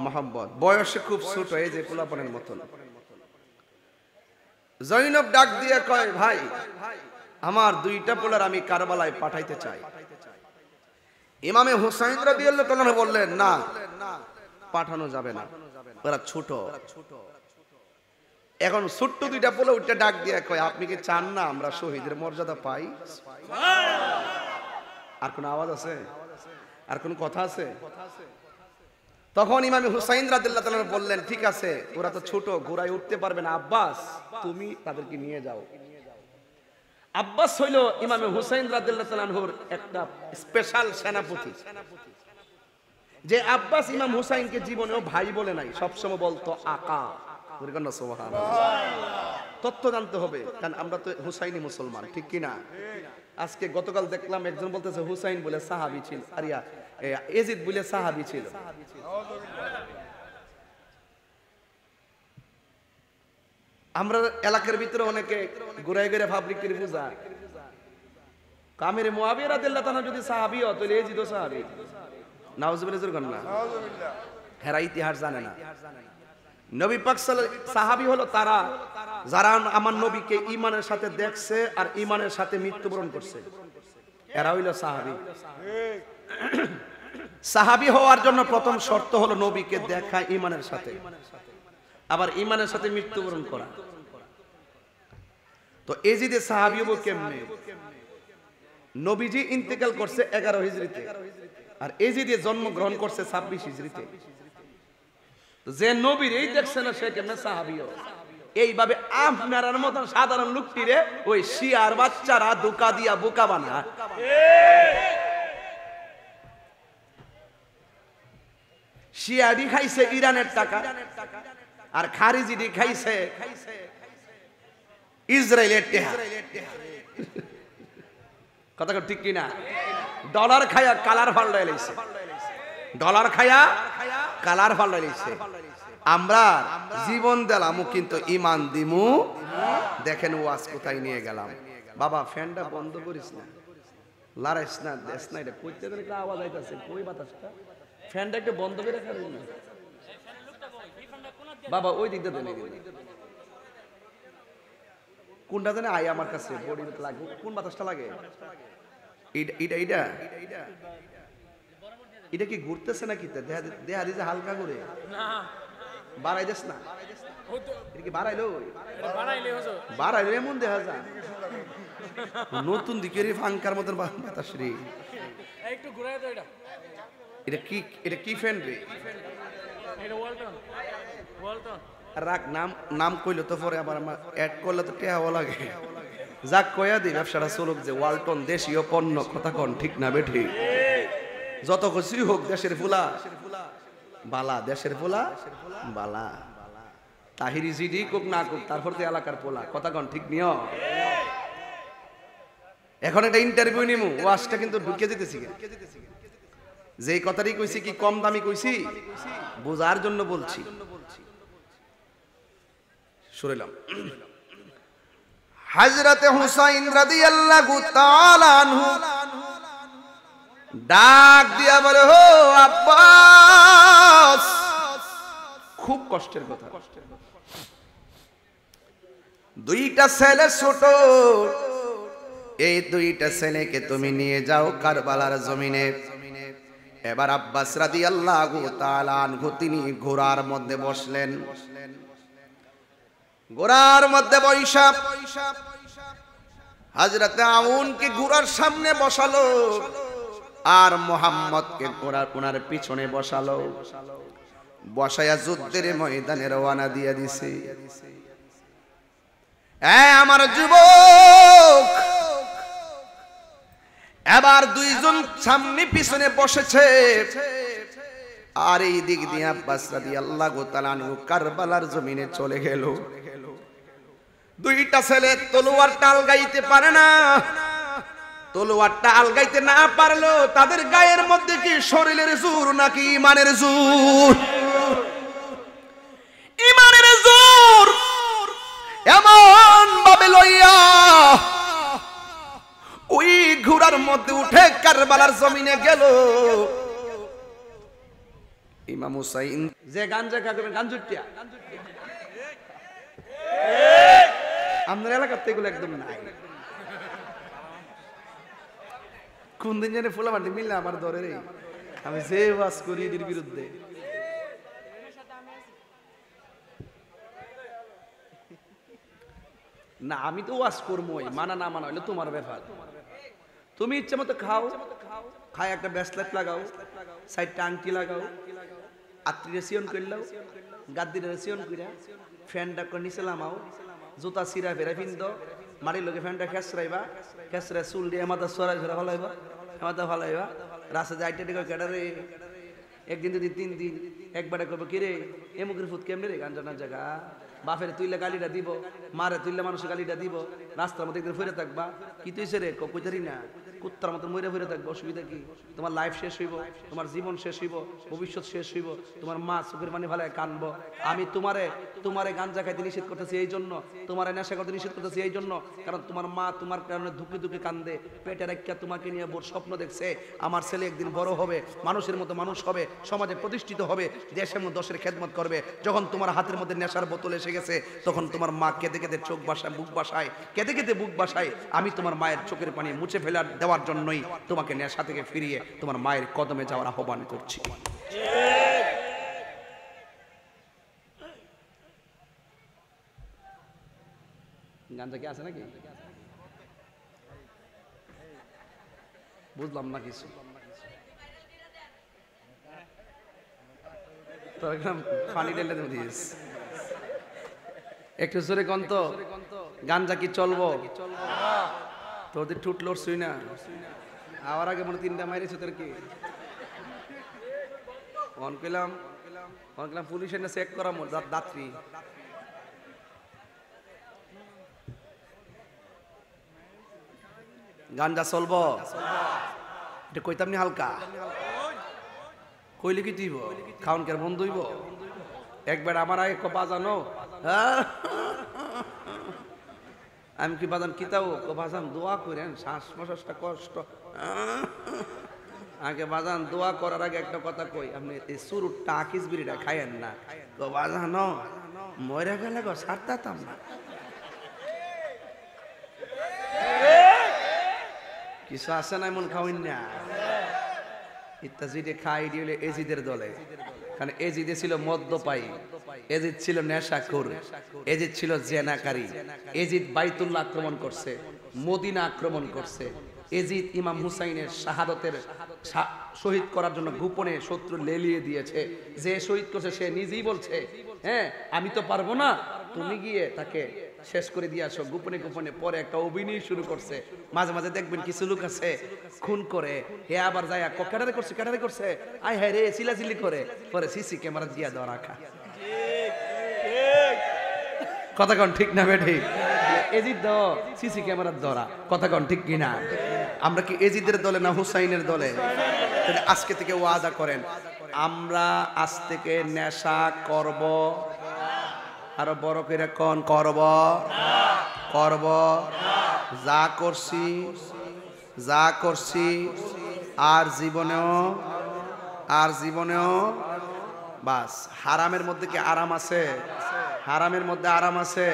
মোহাম্মদ। বয়সে খুব ছোট, এই যে পোলাপনের মতন। জয়নব ডাক দিয়ে কয়, ভাই আমার দুইটা পোলার আমি কারবালায় পাঠাইতে চাই। ইমামে হুসাইন রাদিয়াল্লাহু তাআলা বললেন, না পাঠানো যাবে না, ওরা ছোট। এখন ছোট্ট দুইটা পোলা উঠে ডাক দিয়ে কয়, আপনি কি চান না আমরা শহীদের মর্যাদা পাই? আর কোন আওয়াজ আছে? আর কোন কথা আছে? তখন ইমাম হুসাইন রাদিয়াল্লাহু তাআলা বললেন, ঠিক আছে, ওরা তো ছোট, ঘোড়ায় উঠতে পারবে না, আব্বাস তুমি তাদেরকে নিয়ে যাও। আব্বাস হইল ইমাম হুসাইন রাদিয়াল্লাহু তাআলার একটা স্পেশাল সেনাপতি, যে আব্বাস ইমাম হুসাইনকে জীবনেও ভাই বলে নাই, সবসময় বলতো আকা। তত্ত্ব জানতে হবে, কারণ আমরা তো হুসাইনি মুসলমান, ঠিক কিনা? আজকে গতকাল দেখলাম একজন বলতেছে হুসাইন বলে সাহাবি ছিল, আরিয়া এজিদ বলে সাহাবি ছিল। আমরা এলাকার ভিতরে অনেকে ঘুরাই ঘুরে পাবলিকের পূজা কামের মুআবিয়া রাদিয়াল্লাহু তাআলা যদি সাহাবি হয় তাহলে এজিদও সাহাবি। নাউজুবিল্লাহ। হেরা ইতিহাস জানে না, नबी पाक साहाबी हलो तारा जारा आमार नबी के ईमानेर साथे देखछे और ईमानेर साथे मृत्युबरण करछे एरा हलो साहाबी। साहाबी होवार जोन्नो प्रथम शर्त हलो नबी के देखा ईमानेर साथे आबार ईमानेर साथे मृत्युबरण करा। तो एजिदे साहाबी हबो केमने? नबीजी इंतेकाल करछे एगारो हिजरीते और एजिदे जन्मग्रहण करछे छब्बिश हिजरीते। যে নবীর এই দেখছে না সে কেমনে সাহাবী হয়? এইভাবে আপনার মতন সাধারণ লোকটিরে ওই শিয়ার বাচ্চারা ধোঁকা দিয়া বোকা বানায়। শিয়াডি খাইছে ইরানের টাকা আর খারিজিডি খাইছে ইসরায়েলের টাকা। কথা ঠিক কি না? ডলার খায়া কালার ফাল্লাই লাইছে, ডলার খায়া কালার ফালাইছে। আমরা জীবন দিলাম কিন্তু ইমান দিমু। দেখেন ওয়াজ কোথায় নিয়ে গেলাম। বাবা ফ্যানটা বন্ধ করিস না, লারাইস না, দেস না, এটা কইতে জানি একটা আওয়াজ আইতাছে। কই বাতাসটা? ফ্যানটা একটু বন্ধ করে রাখার জন্য বাবা ওই দিকটা দেনে। কোনটা জানে আই আমার কাছে বডি লাগে? কোন বাতাসটা লাগে? এটা এটা এটা এটা কি ঘুরতেছে নাকি? দেহা দিছে হালকা করে না, বাড়াই দেস না। এটা কি বাড়াইলো? বাড়াইলো এমন দেখা যায় নতুন দিকের ফাঙ্কার মতন বাতাস রে। একটু ঘুরায় দাও। এটা এটা কি? এটা কি ফ্যান রে? এটা ওয়ালটন। ওয়ালটন রাখ, নাম নাম কইলো তো পরে আবার আমার অ্যাড করলে তো টেহাও লাগে। যাক কয়া দি ব্যবসাটা চলুক যে ওয়ালটন দেশীয় পণ্য। কথা কোন ঠিক না বেঠিক? যত খুশি হোক দেশের ফুলা বালা, দেশের ফুলা বালা। তাহিরি জিডি কোক না কোক তারপর তো এলাকার পোলা। কথা কন ঠিক নিও? এখন একটা ইন্টারভিউ নিমু, ওয়াশটা কিন্তু ঢুকে যেতেছি। যেই কথাটাই কইছি কি কম দামি কইছি? বোঝার জন্য বলছি। শুনলাম হযরতে হুসাইন রাদিয়াল্লাহু তাআলা আনহু ডাক দিয়া বলে, হো আব্বাস। খুব কষ্টের কথা, দুইটা ছেলে ছোট, এই দুইটা ছেলেকে তুমি নিয়ে যাও কারবালার জমিনে। এবার আব্বাস রাদিয়াল্লাহু তাআলা আনহু তিনি ঘোড়ার মধ্যে বসলেন। ঘোড়ার মধ্যে বৈশা হযরতে আউনকে ঘোড়ার সামনে বসালো আর মোহাম্মদকে ঘোড়ার কোনার পিছনে বসালো। বসায়া যুদ্ধের ময়দানে রওনা দিয়ে দিছে। এই আমার যুবক, এবার দুইজন সামনে পিছনে বসেছে আর এই দিক দিয়ে আব্বাস রাদিয়াল্লাহু তাআলা আনহু কারবালার জমিনে চলে গেল। দুইটা ছেলে তলোয়ার টাল গাইতে পারে না। তলোয়ারটা আলগাইতে না পারলো তাদের গায়ের মধ্যে কি শরীরের জোর নাকি ইমানের জোর? ইমানের জোর এমন ভাবে লইয়া ওই ঘোড়ার মধ্যে উঠে কারবালার জমিনে গেল। ইমাম হুসাইন যে গাঞ্জা খাবেন, গাঞ্জুটিয়া আমাদের এলাকাতে এগুলো একদম নাই। কোন দিন জানি ফুলা মাটি মিললে আমার ধরে রে, আমি যে ওয়াজ করি এর বিরুদ্ধে। না আমি তো ওয়াজ করবই, মানা না মানা হইলে তোমার ব্যাপার। তুমি ইচ্ছে মতো খাও, খায় একটা ব্রেসলেট লাগাও, সাইডটা আংটি লাগাও, আত্মীয়ন করলাও, গাদ্দির রেসিয়ন কইরা ফ্যানটা করে নিচে নামাও, জুতা সিরা ফেরা পিন্দ, মাটির লোকে ফ্যানটা খেসরাইবা, খেসরা চুল দিয়ে আমাদের সরাই সরা ফলাইবা, আমাদের ফলাইবা রাস্তা যে আইটা টিকা কেটারে একদিন দুদিন তিন দিন একবারে করবো। কিরে এমুকের ফুট কেমনি রে? গান জানার জায়গা বাপের তুইলে গালিটা দিব, মারে তুইলে মানুষের গালিটা দিব, রাস্তার মধ্যে একদিন ফিরে থাকবা। কি তুইছে রে? কইতারি না, কুত্তার মতো মরে ফিরে থাকবো। অসুবিধা কি? তোমার লাইফ শেষ হইব, তোমার জীবন শেষ হইব, ভবিষ্যৎ শেষ হইব। তোমার মা চোখের পানি ফেলায় কানবো। আমি তোমারে তোমারে গাঞ্জা খাইতে নিষেধ করতেছি এই জন্য, তোমারে নেশা করতে নিষেধ করতেছি এই জন্য, কারণ তোমার মা তোমার কারণে ধুকে ধুকে কান্দে, পেটে রাখিয়া তোমাকে নিয়ে বড় স্বপ্ন দেখছে। আমার ছেলে একদিন বড় হবে, মানুষের মতো মানুষ হবে, সমাজে প্রতিষ্ঠিত হবে, देशे देशेर खेदमत करबे जखन तुम्हार हाथेर मध्य नेशार बोतल एसे गेछे तखन तुम्हार मा केंदे केंदे चोख बासाय बुक बासाय केंदे केंदे बुक बासाय आमी तुम्हार मायेर चोखेर पानी मुछे फेला देवार जन्नोई तुम्हाके नेशा थेके फिरिये तुम्हार मायेर कदमे जाओयार आह्वान करछि। गांजा क्या आसे नाकि बुझलाम ना किछु प्रोग्राम पानी ढेले दिस एकटु जोरे कोन तो गांजा की चलबो ना तोदे ठुट लड़छुई ना आवार आगे मन तीनटा मारिছো তোর কি ফোন পেলাম ফোন পেলাম পুলিশের না চেক করা মোর দাত্রী गांजा चलब ये कईतम नहीं हल्का कईले कि दीब खाउन के बंद दईब एक बार हमारा एक बाजानो आम कि बाजान किताओ बाजान दुआ करें श्वास प्रश्वासटा कष्ट आगे बाजान दुआ करार आगे एक कथा कई अपनी सुरुटा आकिस बिड़ीटा खायेन ना तो बाजानो मरा गेले गो सारता ताम ना किस आसे ना मन खावन ना इतना जिदे खाई दिए एजिदेर दले कारण एजिदे छिलो मद्यपाई एजिद छिलो नेशाखोर एजिद छिलो जेनाकारी एजिद बायतुल्लाह आक्रमण करसे मदिना आक्रमण करसे एजिद इमाम हुसैनेर शहादतेर शहीद करार जोन्नो गोपने शत्रु लेलिए दिएछे जे शहीद करछे से निजेई बोलछे हाँ आमी तो पारबो ना तुमी गिये ताके शेष कर दिए आसो गोपने गोपने पर एक अभिनय शुरू करसे माझे माझे देखें किछु लोक आछे खून करे हे आबार जाया कटारे करछे कटारे करछे आय हाय रे चिल्लाचिल्ली करे पर सीसी कैमरा दिया धरा खा ठीक ठीक कथा कोन ठीक ना बेठी एजिद द सीसी कैमरा धरा कथा कोन ठीक किना আমরা কি এজিদের দলে না হুসাইনের দলে তাহলে আজকে থেকে ওয়াদা করেন আমরা আজ থেকে নেশা করব आरो बड़ करे कौन करब ना करब ना जा करसी जा करसी आर जीवनेओ आर जीवनेओ बस हारामेर मध्य कि आराम आछे हारामेर मध्य आराम आछे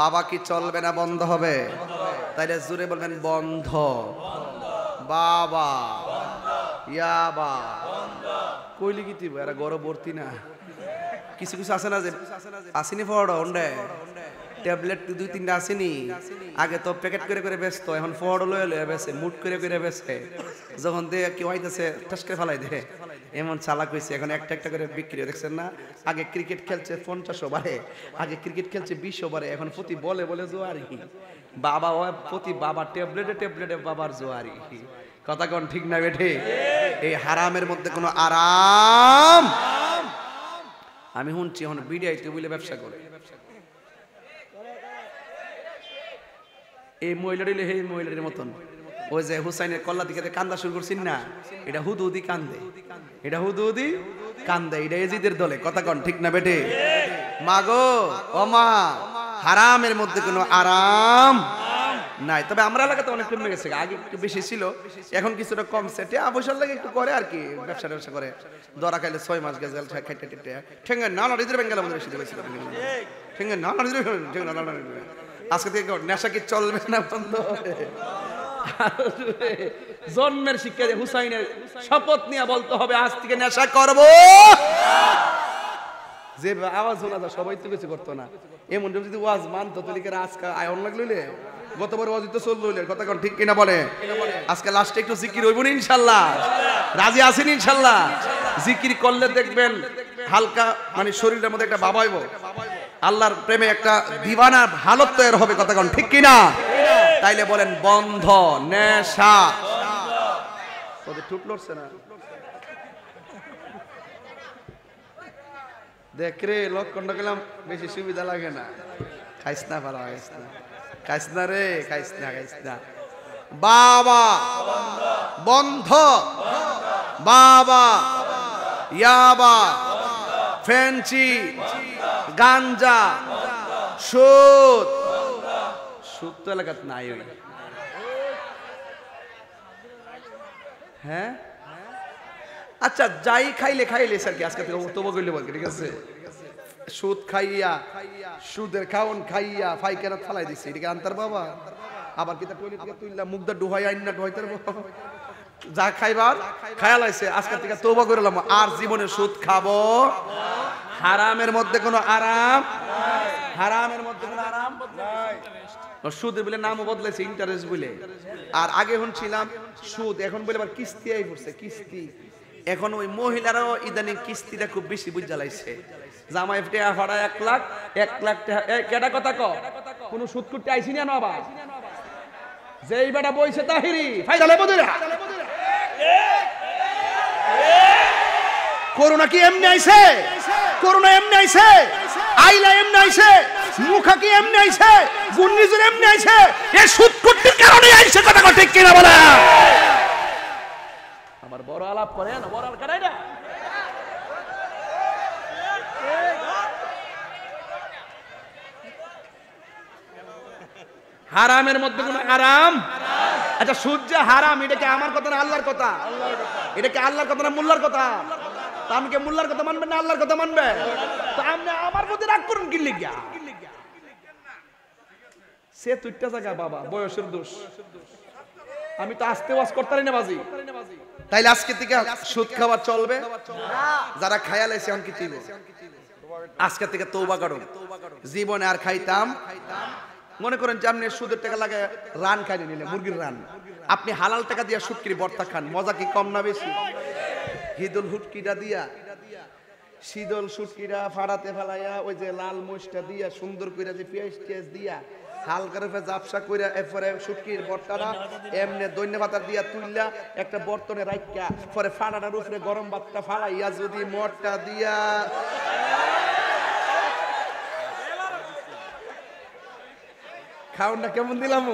बाबा कि चलबे ना बंध होबे ताइले जोरे बोलबेन बंध बाबा या बा कइले कि दिबो एरा गरम भर्ती ना किसी किस आसे ना आसिनी फड़ ओंडे टैबलेट दुई तीन आसिनी आगे तो पैकेट करे करे बेचतो एखन फड़ लये लये बेचे मुट करे करे बेचे जखन दे केउ आइताछे टस करे फলাই दे एमन चालाक হইছে এখন একটা একটা করে বিক্রি দেখছেন না আগে ক্রিকেট খেলছে পঞ্চাশ ওভারে আগে ক্রিকেট খেলছে বিশ ওভারে এখন প্রতি বলে বলে জোয়ারি বাবা হয় প্রতি বাবা ট্যাবলেটে ট্যাবলেটে বাবার জোয়ারি কথা কোন ঠিক না বেঠে এই হারামের মধ্যে কোনো আরাম আমি শুনছি এখন বিডিআইতে বলে ব্যবসা করে এই মহিলাটি এই মহিলাটির মতন ওই যে হুসাইনের কল্লা দিকে কান্দা শুরু করছেন না এটা হুদুদি কান্দে এটা হুদুদি কান্দে এটা এজিদের দলে কথা কন ঠিক না বেটে মাগো ও মা হারামের মধ্যে কোনো আরাম নাই তবে আমরা এলাকাতে অনেক কমে গেছে আগে একটু বেশি ছিল এখন কিছুটা কমছে তে আবশ্যক লাগে একটু করে আর কি ব্যবসা ব্যবসা করে দরা খাইলে ছয় মাস গেল খাইতে টিটে ঠেঙ্গা না না রিজার্ভ ব্যাংকের মধ্যে বেশি হয়েছিল ঠেঙ্গা না না রিজার্ভ ঠেঙ্গা না না আজকে থেকে নেশা কি চলবে না বন্ধ জন্মের শিক্ষা দিয়ে হুসাইনের শপথ নিয়ে বলতে হবে আজ থেকে নেশা করব যে আওয়াজ শোনা যায় সবাই তো কিছু করতে না এমন যদি ওয়াজ মানতো তাহলে কি আজকে আয়ন লাগলে গত বড় অজিত চলল কথা কোন ঠিক কিনা বলে আজকে লাস্টে একটু জিকির হইব না ইনশাআল্লাহ রাজি আছেন ইনশাআল্লাহ জিকির করলে দেখবেন হালকা মানে শরীরের মধ্যে একটা ভাব আইবো আল্লাহর প্রেমে একটা দিওয়ানা হালত তৈরি হবে কথা কোন ঠিক কিনা তাইলে বলেন বন্ধ নেশা বন্ধ তোদের টুটলছে না দেখরে লোক কন্ড গেলাম বেশি সুবিধা লাগে না খাইছ না ভালো খাইছ না কাইসনা রে কাইসনা কাইসনা বাবা বন্ধ বাবা ইয়াবা ফেন্সি গাঞ্জা সুদ সুদ তো এলাকাত নাই হ্যাঁ अच्छा जाई खाइले खाइले सर क्या तब बोल ठीक है सूद खाइया सूदर खाउन खाइया फाइकाना फैलाई दिसे एদিকে আনতার বাবা আবার কিটা টয়লেট থেকে তুইলা মুখটা ডুহাই আইনা ডুহাইতার বাবা যা খাইবার খায়াল আইছে আজকে থেকে তওবা করে লাম আর জীবনে সুদ খাবো না। হারামের মধ্যে কোনো আরাম নাই, হারামের মধ্যে কোনো আরাম নাই। আর সুদের বলে নামও বদলাইছে ইন্টারেস্ট বলে, আর আগে শুনছিলাম সুদ, এখন বলে আবার কিস্তি আই পড়ছে কিস্তি। এখন ওই মহিলারাও ইদানিং কিস্তিটা খুব বেশি বুঝা লাইছে। জামাই টাকা ভাড়া এক লাখ এক লাখ টাকা কেডা কথা কও কোন সুদ করতে আইছি না বাবা যেই বেটা বইছে তাহিরি ফাইদালে বদরা করোনা কি এমনি আইছে করোনা এমনি আইছে আইলা এমনি আইছে মুখা কি এমনি আইছে গুন্নিজুর এমনি আইছে এ সুদ করতে কারণে আইছে কথা কও ঠিক কিনা বলা আমার বড় আলাপ করে না বড় আর কারাইডা হারামের মধ্যে কোন আরাম। আচ্ছা সুদ যে হারাম এটা কি আমার কথা না আল্লাহর কথা? এটা কি আল্লাহর কথা না মোল্লার কথা? তা আমি কি মোল্লার কথা মানবেন না আল্লাহর কথা মানবেন? তা আপনি আমার প্রতি রাগ করুন কি লিগা? সে তুইটা জায়গা বাবা বয়সের দোষ, আমি তো আস্তে ওয়াজ করতারি না বাজি। তাইলে আজকে থেকে সুদ খাওয়া চলবে না, যারা খায়াল আছে এখন কি চিনবে? আজকে থেকে তওবা করুন, জীবনে আর খাইতাম মনে করেন যে আপনি সুদের টাকা লাগে রান খাই নিলে মুরগির রান, আপনি হালাল টাকা দিয়ে শুটকির ভর্তা খান, মজা কি কম না বেশি? হিদল হুটকিটা দিয়া শীতল শুটকিটা ফাড়াতে ফেলাইয়া ওই যে লাল মরিচটা দিয়া সুন্দর কইরা যে পেঁয়াজ টেয়াজ দিয়া হালকা রূপে জাপসা কইরা এরপরে শুটকির ভর্তাটা এমনি ধইন্যা পাতা দিয়া তুললা একটা বর্তনে রাইখা পরে ফাড়াটার উপরে গরম ভাতটা ফালাইয়া যদি মরটা দিয়া খাওনটা কেমন দিলাম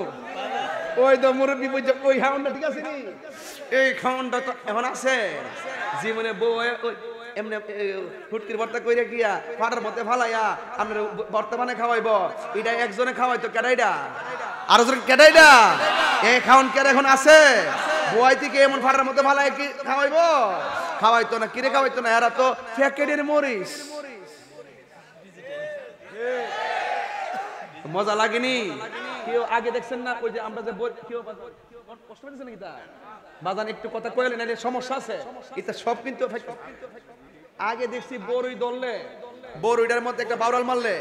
ওই তো মুরব্বী বুঝে ওই খাওনটা ঠিক আছে নি এই খাওনটা তো এখন আছে জীবনে বউ এমনি ফুটকির ভর্তা কইরা গিয়া ফাটার মধ্যে ফালাইয়া আমরা বর্তমানে খাওয়াইব এটা একজনে খাওয়াই তো কেডাইডা আর একজন কেডাইডা এই খাওন কেডা এখন আছে বউয়াই থেকে এমন ফাটার মধ্যে ফালাই কি খাওয়াইব খাওয়াইতো না কিরে খাওয়াইতো না এরা তো ফ্যাকেটের মরিচ মজা লাগেনি কেউ আগে দেখছেন না ওই যে আমরা যে কষ্ট পেয়েছে নাকি তা বাজান একটু কথা কইলেন না সমস্যা আছে এটা সব কিন্তু আগে দেখছি বড়ই দললে বড়ইটার মধ্যে একটা বাউরাল মারলে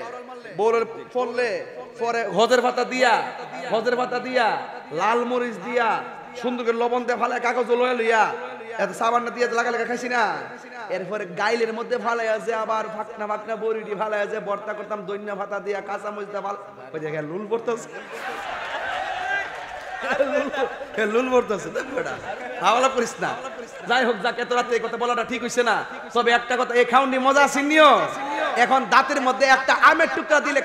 বড়ল ফললে পরে হজের পাতা দিয়া হজের পাতা দিয়া লাল মরিচ দিয়া সুন্দর করে লবণ দিয়ে ফালায় কাগজ লয়ে লইয়া এত সাবান দিয়ে লাগা লাগা খাইছি না এরপরে গাইলের মধ্যে ফালাইয়া যে আবার ফাকনা ফাকনা বড়িটি ফালাইয়া যে ভর্তা করতাম দইন্যা ভাতা দিয়া কাঁচা মরিচ দিয়ে ফাল ওই জায়গায় লুল পড়তেছে লুল পড়তেছে বেটা হাওলা করিস না। যাই হোক যাকে তো রাতে এই কথা বলাটা ঠিক হইছে না, তবে একটা কথা এই খাউন্ডি মজা আছে নিও এখন দাঁতের মধ্যে একটা আমের টুকরা দিলে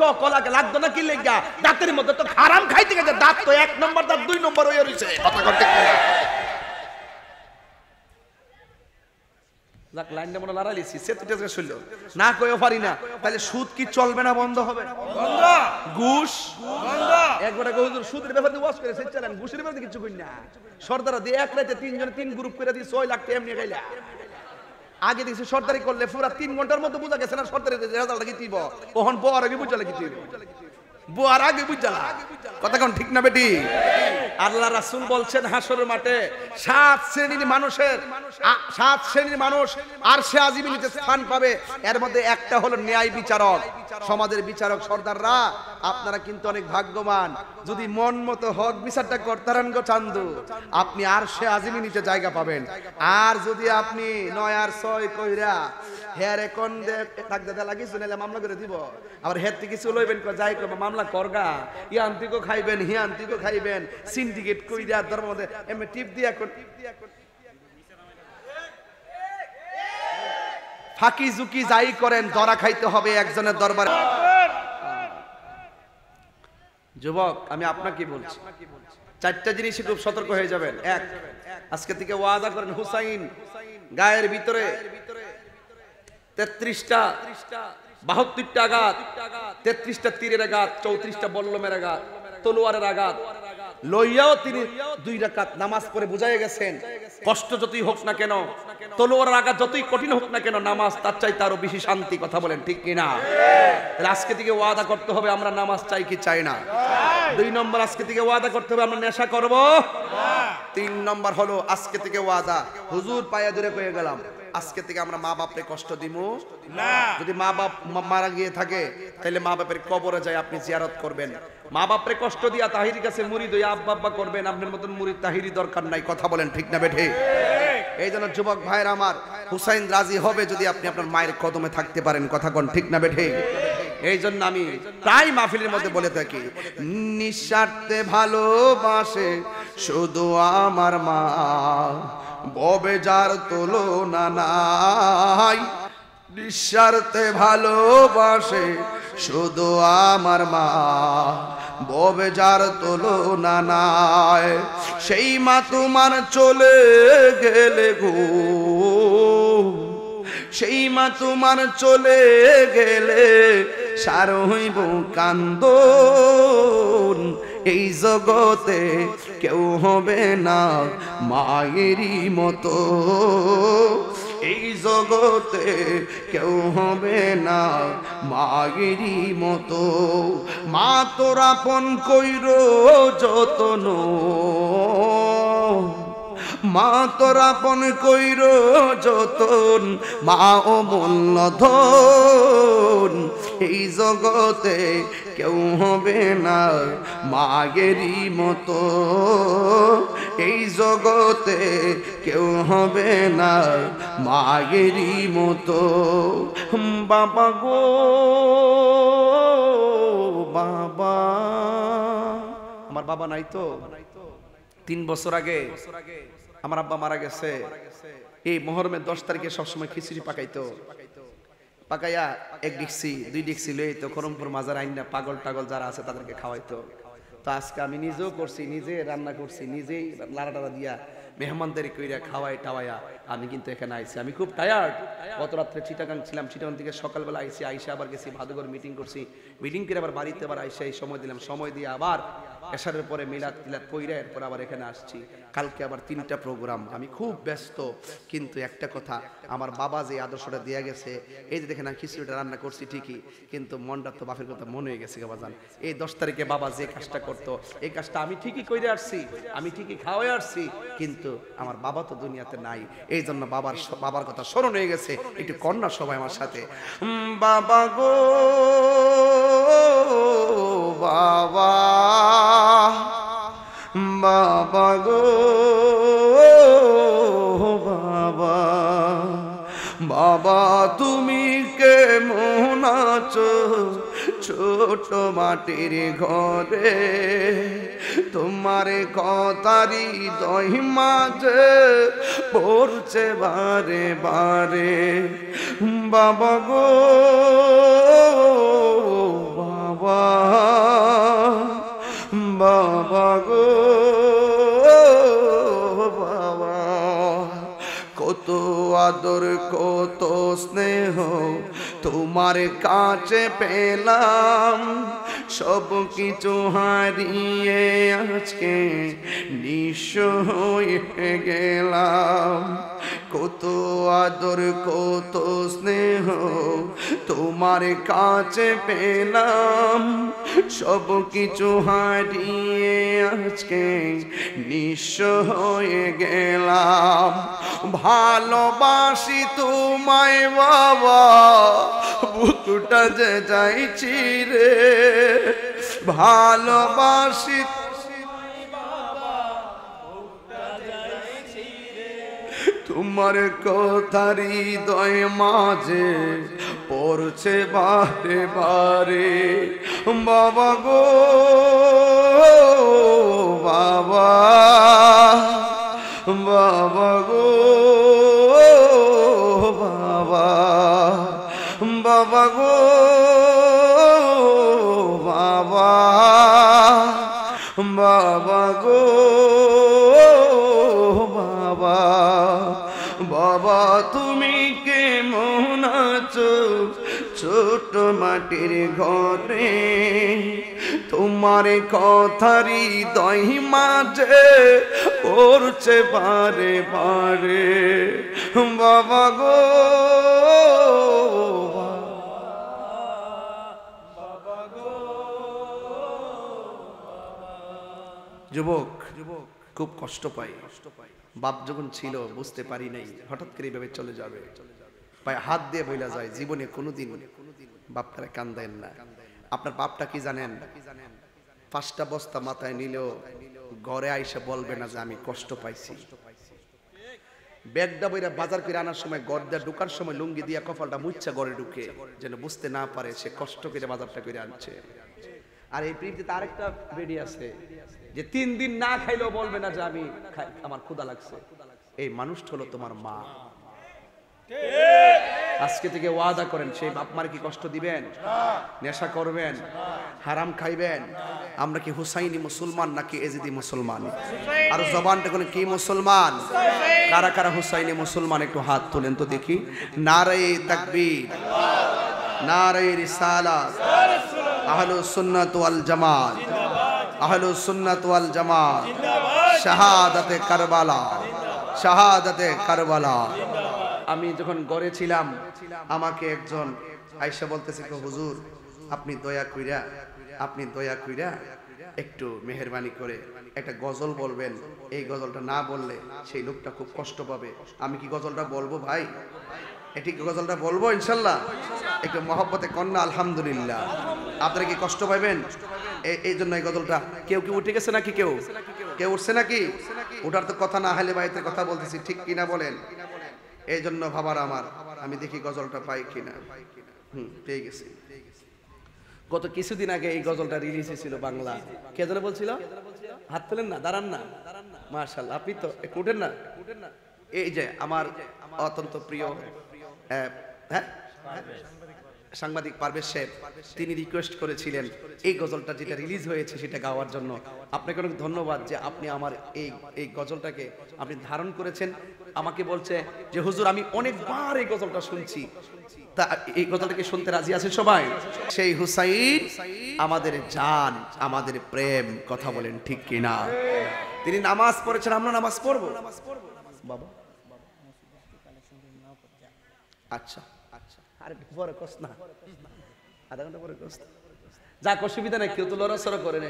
টক লাগে লাগতো না কি লেগা দাঁতের মধ্যে তো হারাম খাইতে গেছে দাঁত তো এক নম্বর দাঁত দুই নম্বর হয়ে রয়েছে কথা করতে যাক লাইনটা মনে লড়াইছি সে তো টেস্ট শুনলো না কইও পারি না। তাহলে সুদ কি চলবে না বন্ধ হবে? বন্ধ ঘুষ বন্ধ একবারে হুজুর সুদের ব্যাপারে ওয়াজ করে সেচ্ছালেন ঘুষের ব্যাপারে কিছু কই না সর্দারা দিয়ে এক রাতে তিন জন তিন গ্রুপ করে দিয়ে ছয় লাখ টাকা এমনি গাইলা আগে দেখছি সর্দারি করলে পুরা তিন ঘন্টার মধ্যে বোঝা গেছে না সর্দারি রেজাল্টটা কি দিব ওহন বউর আগে বুঝালে কি দিব বউর আগে বুঝালা কথা কোন ঠিক না বেটি। আল্লাহ রাসূল বলছেন হাসরের মাঠে সাত শ্রেণীর মানুষের সাত শ্রেণীর মানুষ আরশে আজিমের নিচে স্থান পাবে, এর মধ্যে একটা হলো ন্যায় বিচারক সমাজের বিচারক সর্দাররা। আপনারা কিন্তু অনেক ভাগ্যবান যদি মন মতো হক বিচারটা করতারান গো চান্দু আপনি আরশে আজিমের নিচে জায়গা পাবেন। আর যদি আপনি নয় আর ছয় কইরা হেয়ার এখন দাদা লাগিস মামলা করে দিব আবার হের থেকে কিছু লইবেন যাই করবো মামলা করগা ইয়া আন্তিকও খাইবেন হিয়া আন্তিকও খাইবেন সিন্ডিকেট কইরা ধর্মতে এমনি টিপ দিয়া কোন টিপ দিয়া কোন ফাঁকি ঝুঁকি যাই করেন ধরা খাইতে হবে একজনের দরবারে। যুবক আমি আপনাকে বলছি চারটা জিনিসই খুব সতর্ক হয়ে যাবেন। এক, আজকে থেকে ওয়াদা করেন হুসাইন গায়ের ভিতরে তেত্রিশটা বাহাত্তরটা আঘাত তেত্রিশটা তীরের আঘাত চৌত্রিশটা বল্লমের আঘাত তলোয়ারের আঘাত লইয়াও তিনি দুই রাকাত নামাজ পড়ে বুঝাইয়া গেছেন কষ্ট যতই হোক না কেন, তলোয়ারের আঘাত যতই কঠিন হোক না কেন, নামাজ তার চাইতে আরো বেশি শান্তি। কথা বলেন ঠিক কি না? তাহলে আজকে থেকে ওয়াদা করতে হবে আমরা নামাজ চাই কি চাই না। দুই নম্বর, আজকে থেকে ওয়াদা করতে হবে আমরা নেশা করব না। তিন নম্বর হলো আজকে থেকে ওয়াদা, হুজুর পায়া ধরে কয়ে গেলাম আজকে থেকে আমরা মা বাপকে কষ্ট দিব না। যদি মা বাপ মারা গিয়ে থাকে তাহলে মা বাপের কবরে যায় আপনি জিয়ারত করবেন। মা বাপরে কষ্ট দিয়া তাহিরির কাছে মুরিদ হয়ে আব্বা আব্বা করবেন, আপনার মতন মুরিদ তাহিরি দরকার নাই। কথা বলেন ঠিক না বেঠিক? এই জন্য যুবক ভাইয়ের আমার, হুসাইন রাজি হবে যদি আপনি আপনার মায়ের কদমে থাকতে পারেন। কথা কোন ঠিক না বেঠিক? এই জন্য আমি প্রায় মাহফিলের মধ্যে বলে থাকি, নিঃস্বার্থে ভালোবাসে শুধু আমার মা, ববে যার তুলনা নাই। নিঃস্বার্থে ভালোবাসে শুধু আমার মা, ববে যার তুলনা নাই। সেই মা তোমার চলে গেলে গো, সেই মা তোমার চলে গেলে সার হইব কান্দন। এই জগতে কেউ হবে না মায়েরই মতো, এই জগতে কেউ হবে না মায়েরই মতো। মা তোর আপন কইরো যতন, মা তোর আপন কইরো যতন, মা অমূল্য ধন। এই জগতে কেউ হবে না মায়েরই মতো, এই জগতে কেউ হবে না মায়েরই মতো। বাবা গো বাবা, আমার বাবা নাই তো, তিন বছর আগে আমার আব্বা মারা গেছে। এই মহরমের দশ তারিখে সবসময় খিচুড়ি পাকাইতো, পাকাইয়া এক ডিক্সি দুই ডিক্সি লই তো করমপুর মাজার আইনা পাগল টাগল যারা আছে তাদেরকে খাওয়াইতো। তো আজকে আমি নিজেও করছি, নিজে রান্না করছি, নিজেই লাড়া টাড়া দিয়া মেহমানদারি কইরা খাওয়াই টাওয়াইয়া আমি কিন্তু এখানে আইছি। আমি খুব টায়ার্ড, গত রাত্রে চিটাগাং ছিলাম, চিটাগাং থেকে সকালবেলা আইসি, আইসা আবার গেছি ভাদুঘর মিটিং করছি, মিটিং করে আবার বাড়িতে আবার আইসা এই সময় দিলাম, সময় দিয়ে আবার এসারের পরে মিলাদ টিলাদ কইরা এরপর আবার এখানে আসছি। কালকে আবার তিনটা প্রোগ্রাম, আমি খুব ব্যস্ত। কিন্তু একটা কথা, আমার বাবা যে আদর্শটা দিয়ে গেছে, এই যে দেখেন আমি খিচুড়িটা রান্না করছি ঠিকই, কিন্তু মনটা তো বাপের কথা মনে হয়ে গেছে বাবা জান। এই দশ তারিখে বাবা যে কাজটা করতো, এই কাজটা আমি ঠিকই কইরে আসছি, আমি ঠিকই খাওয়াই আসছি, কিন্তু আমার বাবা তো দুনিয়াতে নাই। এই জন্য বাবার বাবার কথা স্মরণ হয়ে গেছে। একটু কন্যা সবাই আমার সাথে, বাবা গো বাবা, বাবা গো বাবা, বাবা তুমি কেমন আছো ছোট মাটির ঘরে, তোমার কথারি দহি মাঝে পড়ছে বারে বারে। বাবা গো বাবা, বাবা গো বাবা, কত আদর কত স্নেহ তোমার কাছে পেলাম, সব কিছু হারিয়ে আজকে নিঃস্ব হয়ে গেলাম। কত আদর কত স্নেহ তোমার কাছে পেলাম, সব কিছু হারিয়ে আজকে নিঃস্ব হয়ে গেলাম। ভালোবাসি তোমায় বাবা, বুকটা যে যাইছি রে, ভালোবাসি তোমার কথা হৃদয় মাঝে পড়ছে বারে বারে। বাবা গো বাবা, বাবা গো বাবা, বাবা গো বাবা, বাবা গো বাবা, বাবা তুমি কেমন আছো ছোট মাটির ঘরে, तुम्हारे कथारी दही माजे उड़छे बारे बारे बाबा गो যুবক খুব কষ্ট পাই বাপ যখন ছিল বুঝতে পারি নাই হঠাৎ করে এভাবে চলে যাবে ভাই হাত দিয়ে বইলা যায় জীবনে কোনোদিন বাপটারে কান্দায়েন না আপনার বাপটা কি জানেন পাঁচটা বস্তা মাথায় নিলেও ঘরে আইসা বলবে না যে আমি কষ্ট পাইছি ব্যাগটা বইরা বাজার করে আনার সময় গর্দা ঢোকার সময় লুঙ্গি দিয়া কপালটা মুচ্ছা ঘরে ঢুকে যেন বুঝতে না পারে সে কষ্ট করে বাজারটা করে আনছে আর এই পৃথিবীতে আরেকটা বেডি আছে যে তিন দিন না খাইলেও বলবে না যে আমি আমার ক্ষুধা লাগছে এই মানুষটা হলো তোমার মা ঠিক আজকে থেকে ওয়াদা করেন সেই বাপ মার কি কষ্ট দিবেন না নেশা করবেন না হারাম খাইবেন আমরা কি হুসাইনি মুসলমান নাকি এজিদি মুসলমান আর জবানটা কোন কি মুসলমান কারা কারা হুসাইনি মুসলমান একটু হাত তোলেন তো দেখি নারে তাকবীর আল্লাহ নারে রিসালাত ইয়া রাসূলুল্লাহ আহলুস সুন্নাত ওয়াল জামাত जिंदाबाद আহলুস সুন্নাত ওয়াল জামাত जिंदाबाद শাহাদাতে কারবালা जिंदाबाद শাহাদাতে কারবালা আমি যখন ঘরে ছিলাম আমাকে একজন আয়েশা বলতেছে যে হুজুর আপনি দয়া কইরা আপনি দয়া কইরা একটু মেহেরবানি করে একটা গজল বলবেন এই গজলটা না বললে সেই লোকটা খুব কষ্ট পাবে আমি কি গজলটা বলবো ভাই এটি কি গজলটা বলবো ইনশাআল্লাহ একটু মহব্বতে কন্যা আলহামদুলিল্লাহ আপনারা কি কষ্ট পাবেন এই জন্য এই গজলটা কেউ কি উঠে গেছে নাকি কেউ কেউ উঠছে নাকি ওটার তো কথা না হলে ভাইতে কথা বলতেছি ঠিক কিনা বলেন এই জন্য ভাবার আমার আমি দেখি গজলটা পাই কিনা হুম পেয়ে গেছি গত কিছুদিন আগে এই গজলটা রিলিজ হয়েছিল বাংলা কে যেন বলছিল হাত তোলেন না দাঁড়ান না মাশাআল্লাহ আপনি তো উঠেন না এই যে আমার অত্যন্ত প্রিয় হ্যাঁ সাংবাদিক পারভেজ সাহেব তিনি রিকোয়েস্ট করেছিলেন এই গজলটা যেটা রিলিজ হয়েছে সেটা গাওয়ার জন্য আপনাকে অনেক ধন্যবাদ যে আপনি আমার এই এই গজলটাকে আপনি ধারণ করেছেন আমাকে বলছে যে হুজুর আমি অনেকবার এই গজলটা শুনছি তা এই গজলটাকে শুনতে রাজি আছেন সবাই সেই হুসাইন আমাদের জান আমাদের প্রেম কথা বলেন ঠিক কিনা তিনি নামাজ পড়েছেন আমরা নামাজ পড়ব বাবা আচ্ছা बहुत दिन जिकिर आजकल करी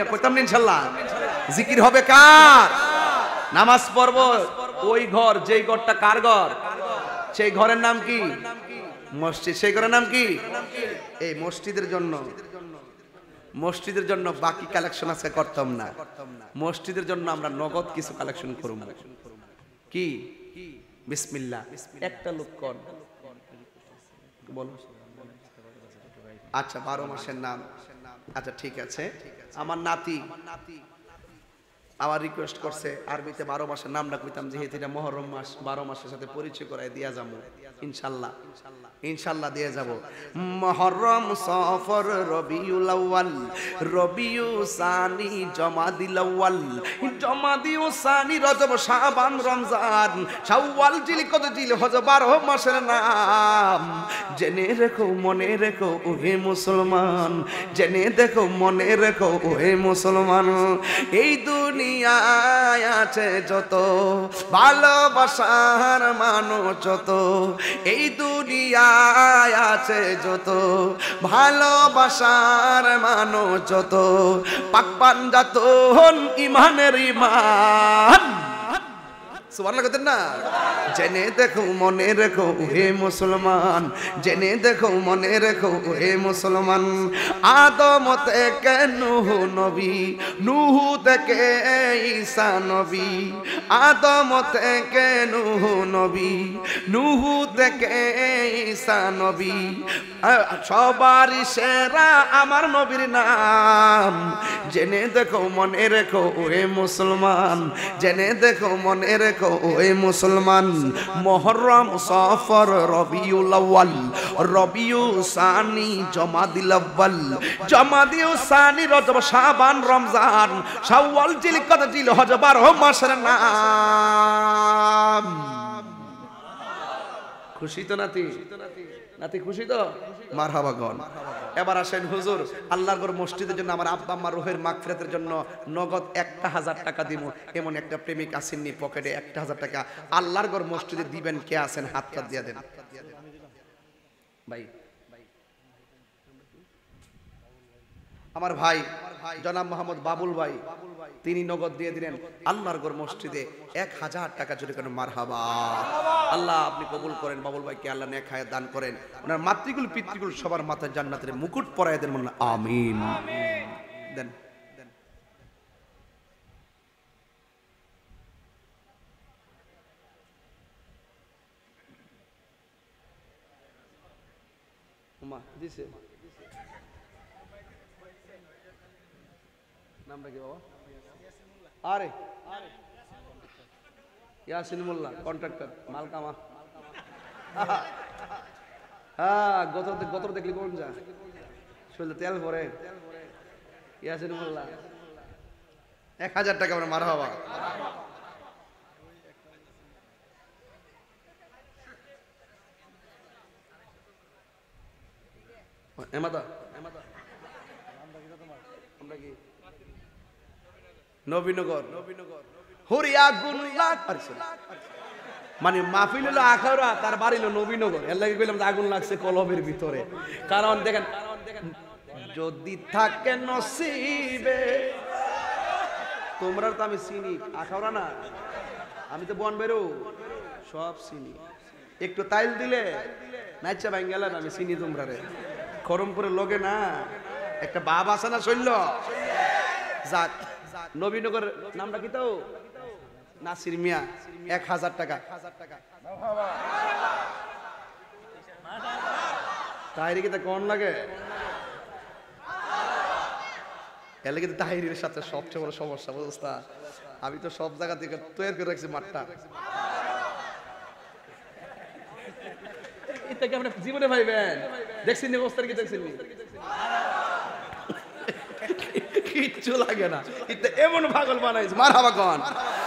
ना करताम ना इंशाल्लाह जिकिर होबे कार नामाज पढ़बो ओई घर जेई घरटा कार घर सेई घरेर नाम की মসজিদ সেই ঘরের নাম কি এই মসজিদের জন্য মসজিদের জন্য বাকি কালেকশন আজকে করতাম না মসজিদের জন্য আমরা নগদ কিছু কালেকশন করব কি বিসমিল্লাহ একটা লোক কোন বলো আচ্ছা বারো মাসের নাম আচ্ছা ঠিক আছে আমার নাতি আমার রিকোয়েস্ট করছে আরবিতে বারো মাসের নাম রাখতাম যেহেতু এটা মুহররম মাস বারো মাসের সাথে পরিচয় করায় দেয়া যাবো ইনশাআল্লাহ ইনশাআল্লাহ দিয়ে যাব মুহররম সফর রবিউল আউয়াল রবিউ সানি জমাদিল আউয়াল জমাদিউ সানি রজব শাবান রমজান শাওয়াল জিলকদ জিলহজ বারো মাসের নাম জেনে রেখো মনে রেখো ওহে মুসলমান জেনে দেখো মনে রেখো ওহে মুসলমান এই দুনিয়া দুনিয়ায় আছে যত ভালোবাসার মানুষ যত এই দুনিয়ায় আছে যত ভালোবাসার মানুষ যত পাক বান্দা তন ইমানের ইমান সুবহানাল্লাহ কইতেন না জেনে দেখো মনে রেখো হে মুসলমান জেনে দেখো মনে রেখো হে মুসলমান আদম থেকে নূহ নবী নূহ থেকে ঈসা নবী আদম থেকে নূহ নবী নূহ থেকে ঈসা নবী সবার সেরা আমার নবীর নাম জেনে দেখো মনে রেখো হে মুসলমান জেনে দেখো মনে রেখো ओए मुसलमान मोहर्रम सफर रबीउल अव्वल रबीउल सानी जमादिल अव्वल जमादिल सानी रजब शाबान रमजान शाव्वाल जिलकद जिलहज बारह मासेर नाम खुशी तो नाती नाती खुशी तो मारहाबा गन এবার আসেন হুজুর আল্লাহর ঘর মসজিদের জন্য আমার আব্বা আম্মা রুহের মাগফিরাতের জন্য নগদ এক হাজার টাকা দিব। এমন একটা প্রেমিক আছেন নি পকেটে এক হাজার টাকা আল্লাহর ঘর মসজিদে দিবেন, কে আছেন হাতটা দিয়া দেন ভাই। আমার ভাই জনাব মোহাম্মদ বাবুল ভাই তিনি নগদ দিয়ে দিলেন আল্লাহর ঘর মসজিদে এক হাজার টাকা। জোরে কোন মারহাবা। আল্লাহ আপনি কবুল করেন বাবুল ভাইকে, আল্লাহ নেক হায়াত দান করেন, ওনার মাতৃকুল পিতৃকুল সবার মাথায় জান্নাতের মুকুট পরায়ে দেন। বলুন আমিন। দেন মা দিছে নামটা কি বাবা? আরে ইয়াসিন মোল্লা কন্ট্রাক্টর মালকামা। হ্যাঁ গতর গতর দেখলি কোন যা শুনলে তেল ভরে ইয়াসিন মোল্লা এক হাজার টাকা আমরা মারা হওয়া। এমাদা এমাদা আমরা কি নবীনগর হুরিয়া আগুনলা করছে মানে মাহফিল হলো আখাউরা তার বাড়ি হলো নবীনগর। এর লাগি কইলাম যে আগুন লাগছে কলবের ভিতরে, কারণ দেখেন যদি থাকে নসিবে তোমরা তো আমি চিনি আখাউরা না, আমি তো বন বেরো সব চিনি, একটু তাইল দিলে নাইচা ভাই গেলেন আমি চিনি তোমরা রে খরমপুরে লগে না একটা বাপ আছে না শৈল্য যাক নবীনগর নামটা কি তো নাসির মিয়া এক হাজার টাকা। তাহিরি কিতা কোন লাগে এলে কিন্তু তাহিরির সাথে সবচেয়ে বড় সমস্যা অবস্থা। আমি তো সব জায়গা থেকে তৈরি করে রাখছি মাঠটা, এটাকে আপনি জীবনে ভাইবেন দেখছেন নি অবস্থার কি দেখছেন নি কিচ্ছু লাগে না, এমন পাগল বানাইছে। মারহাবা কোন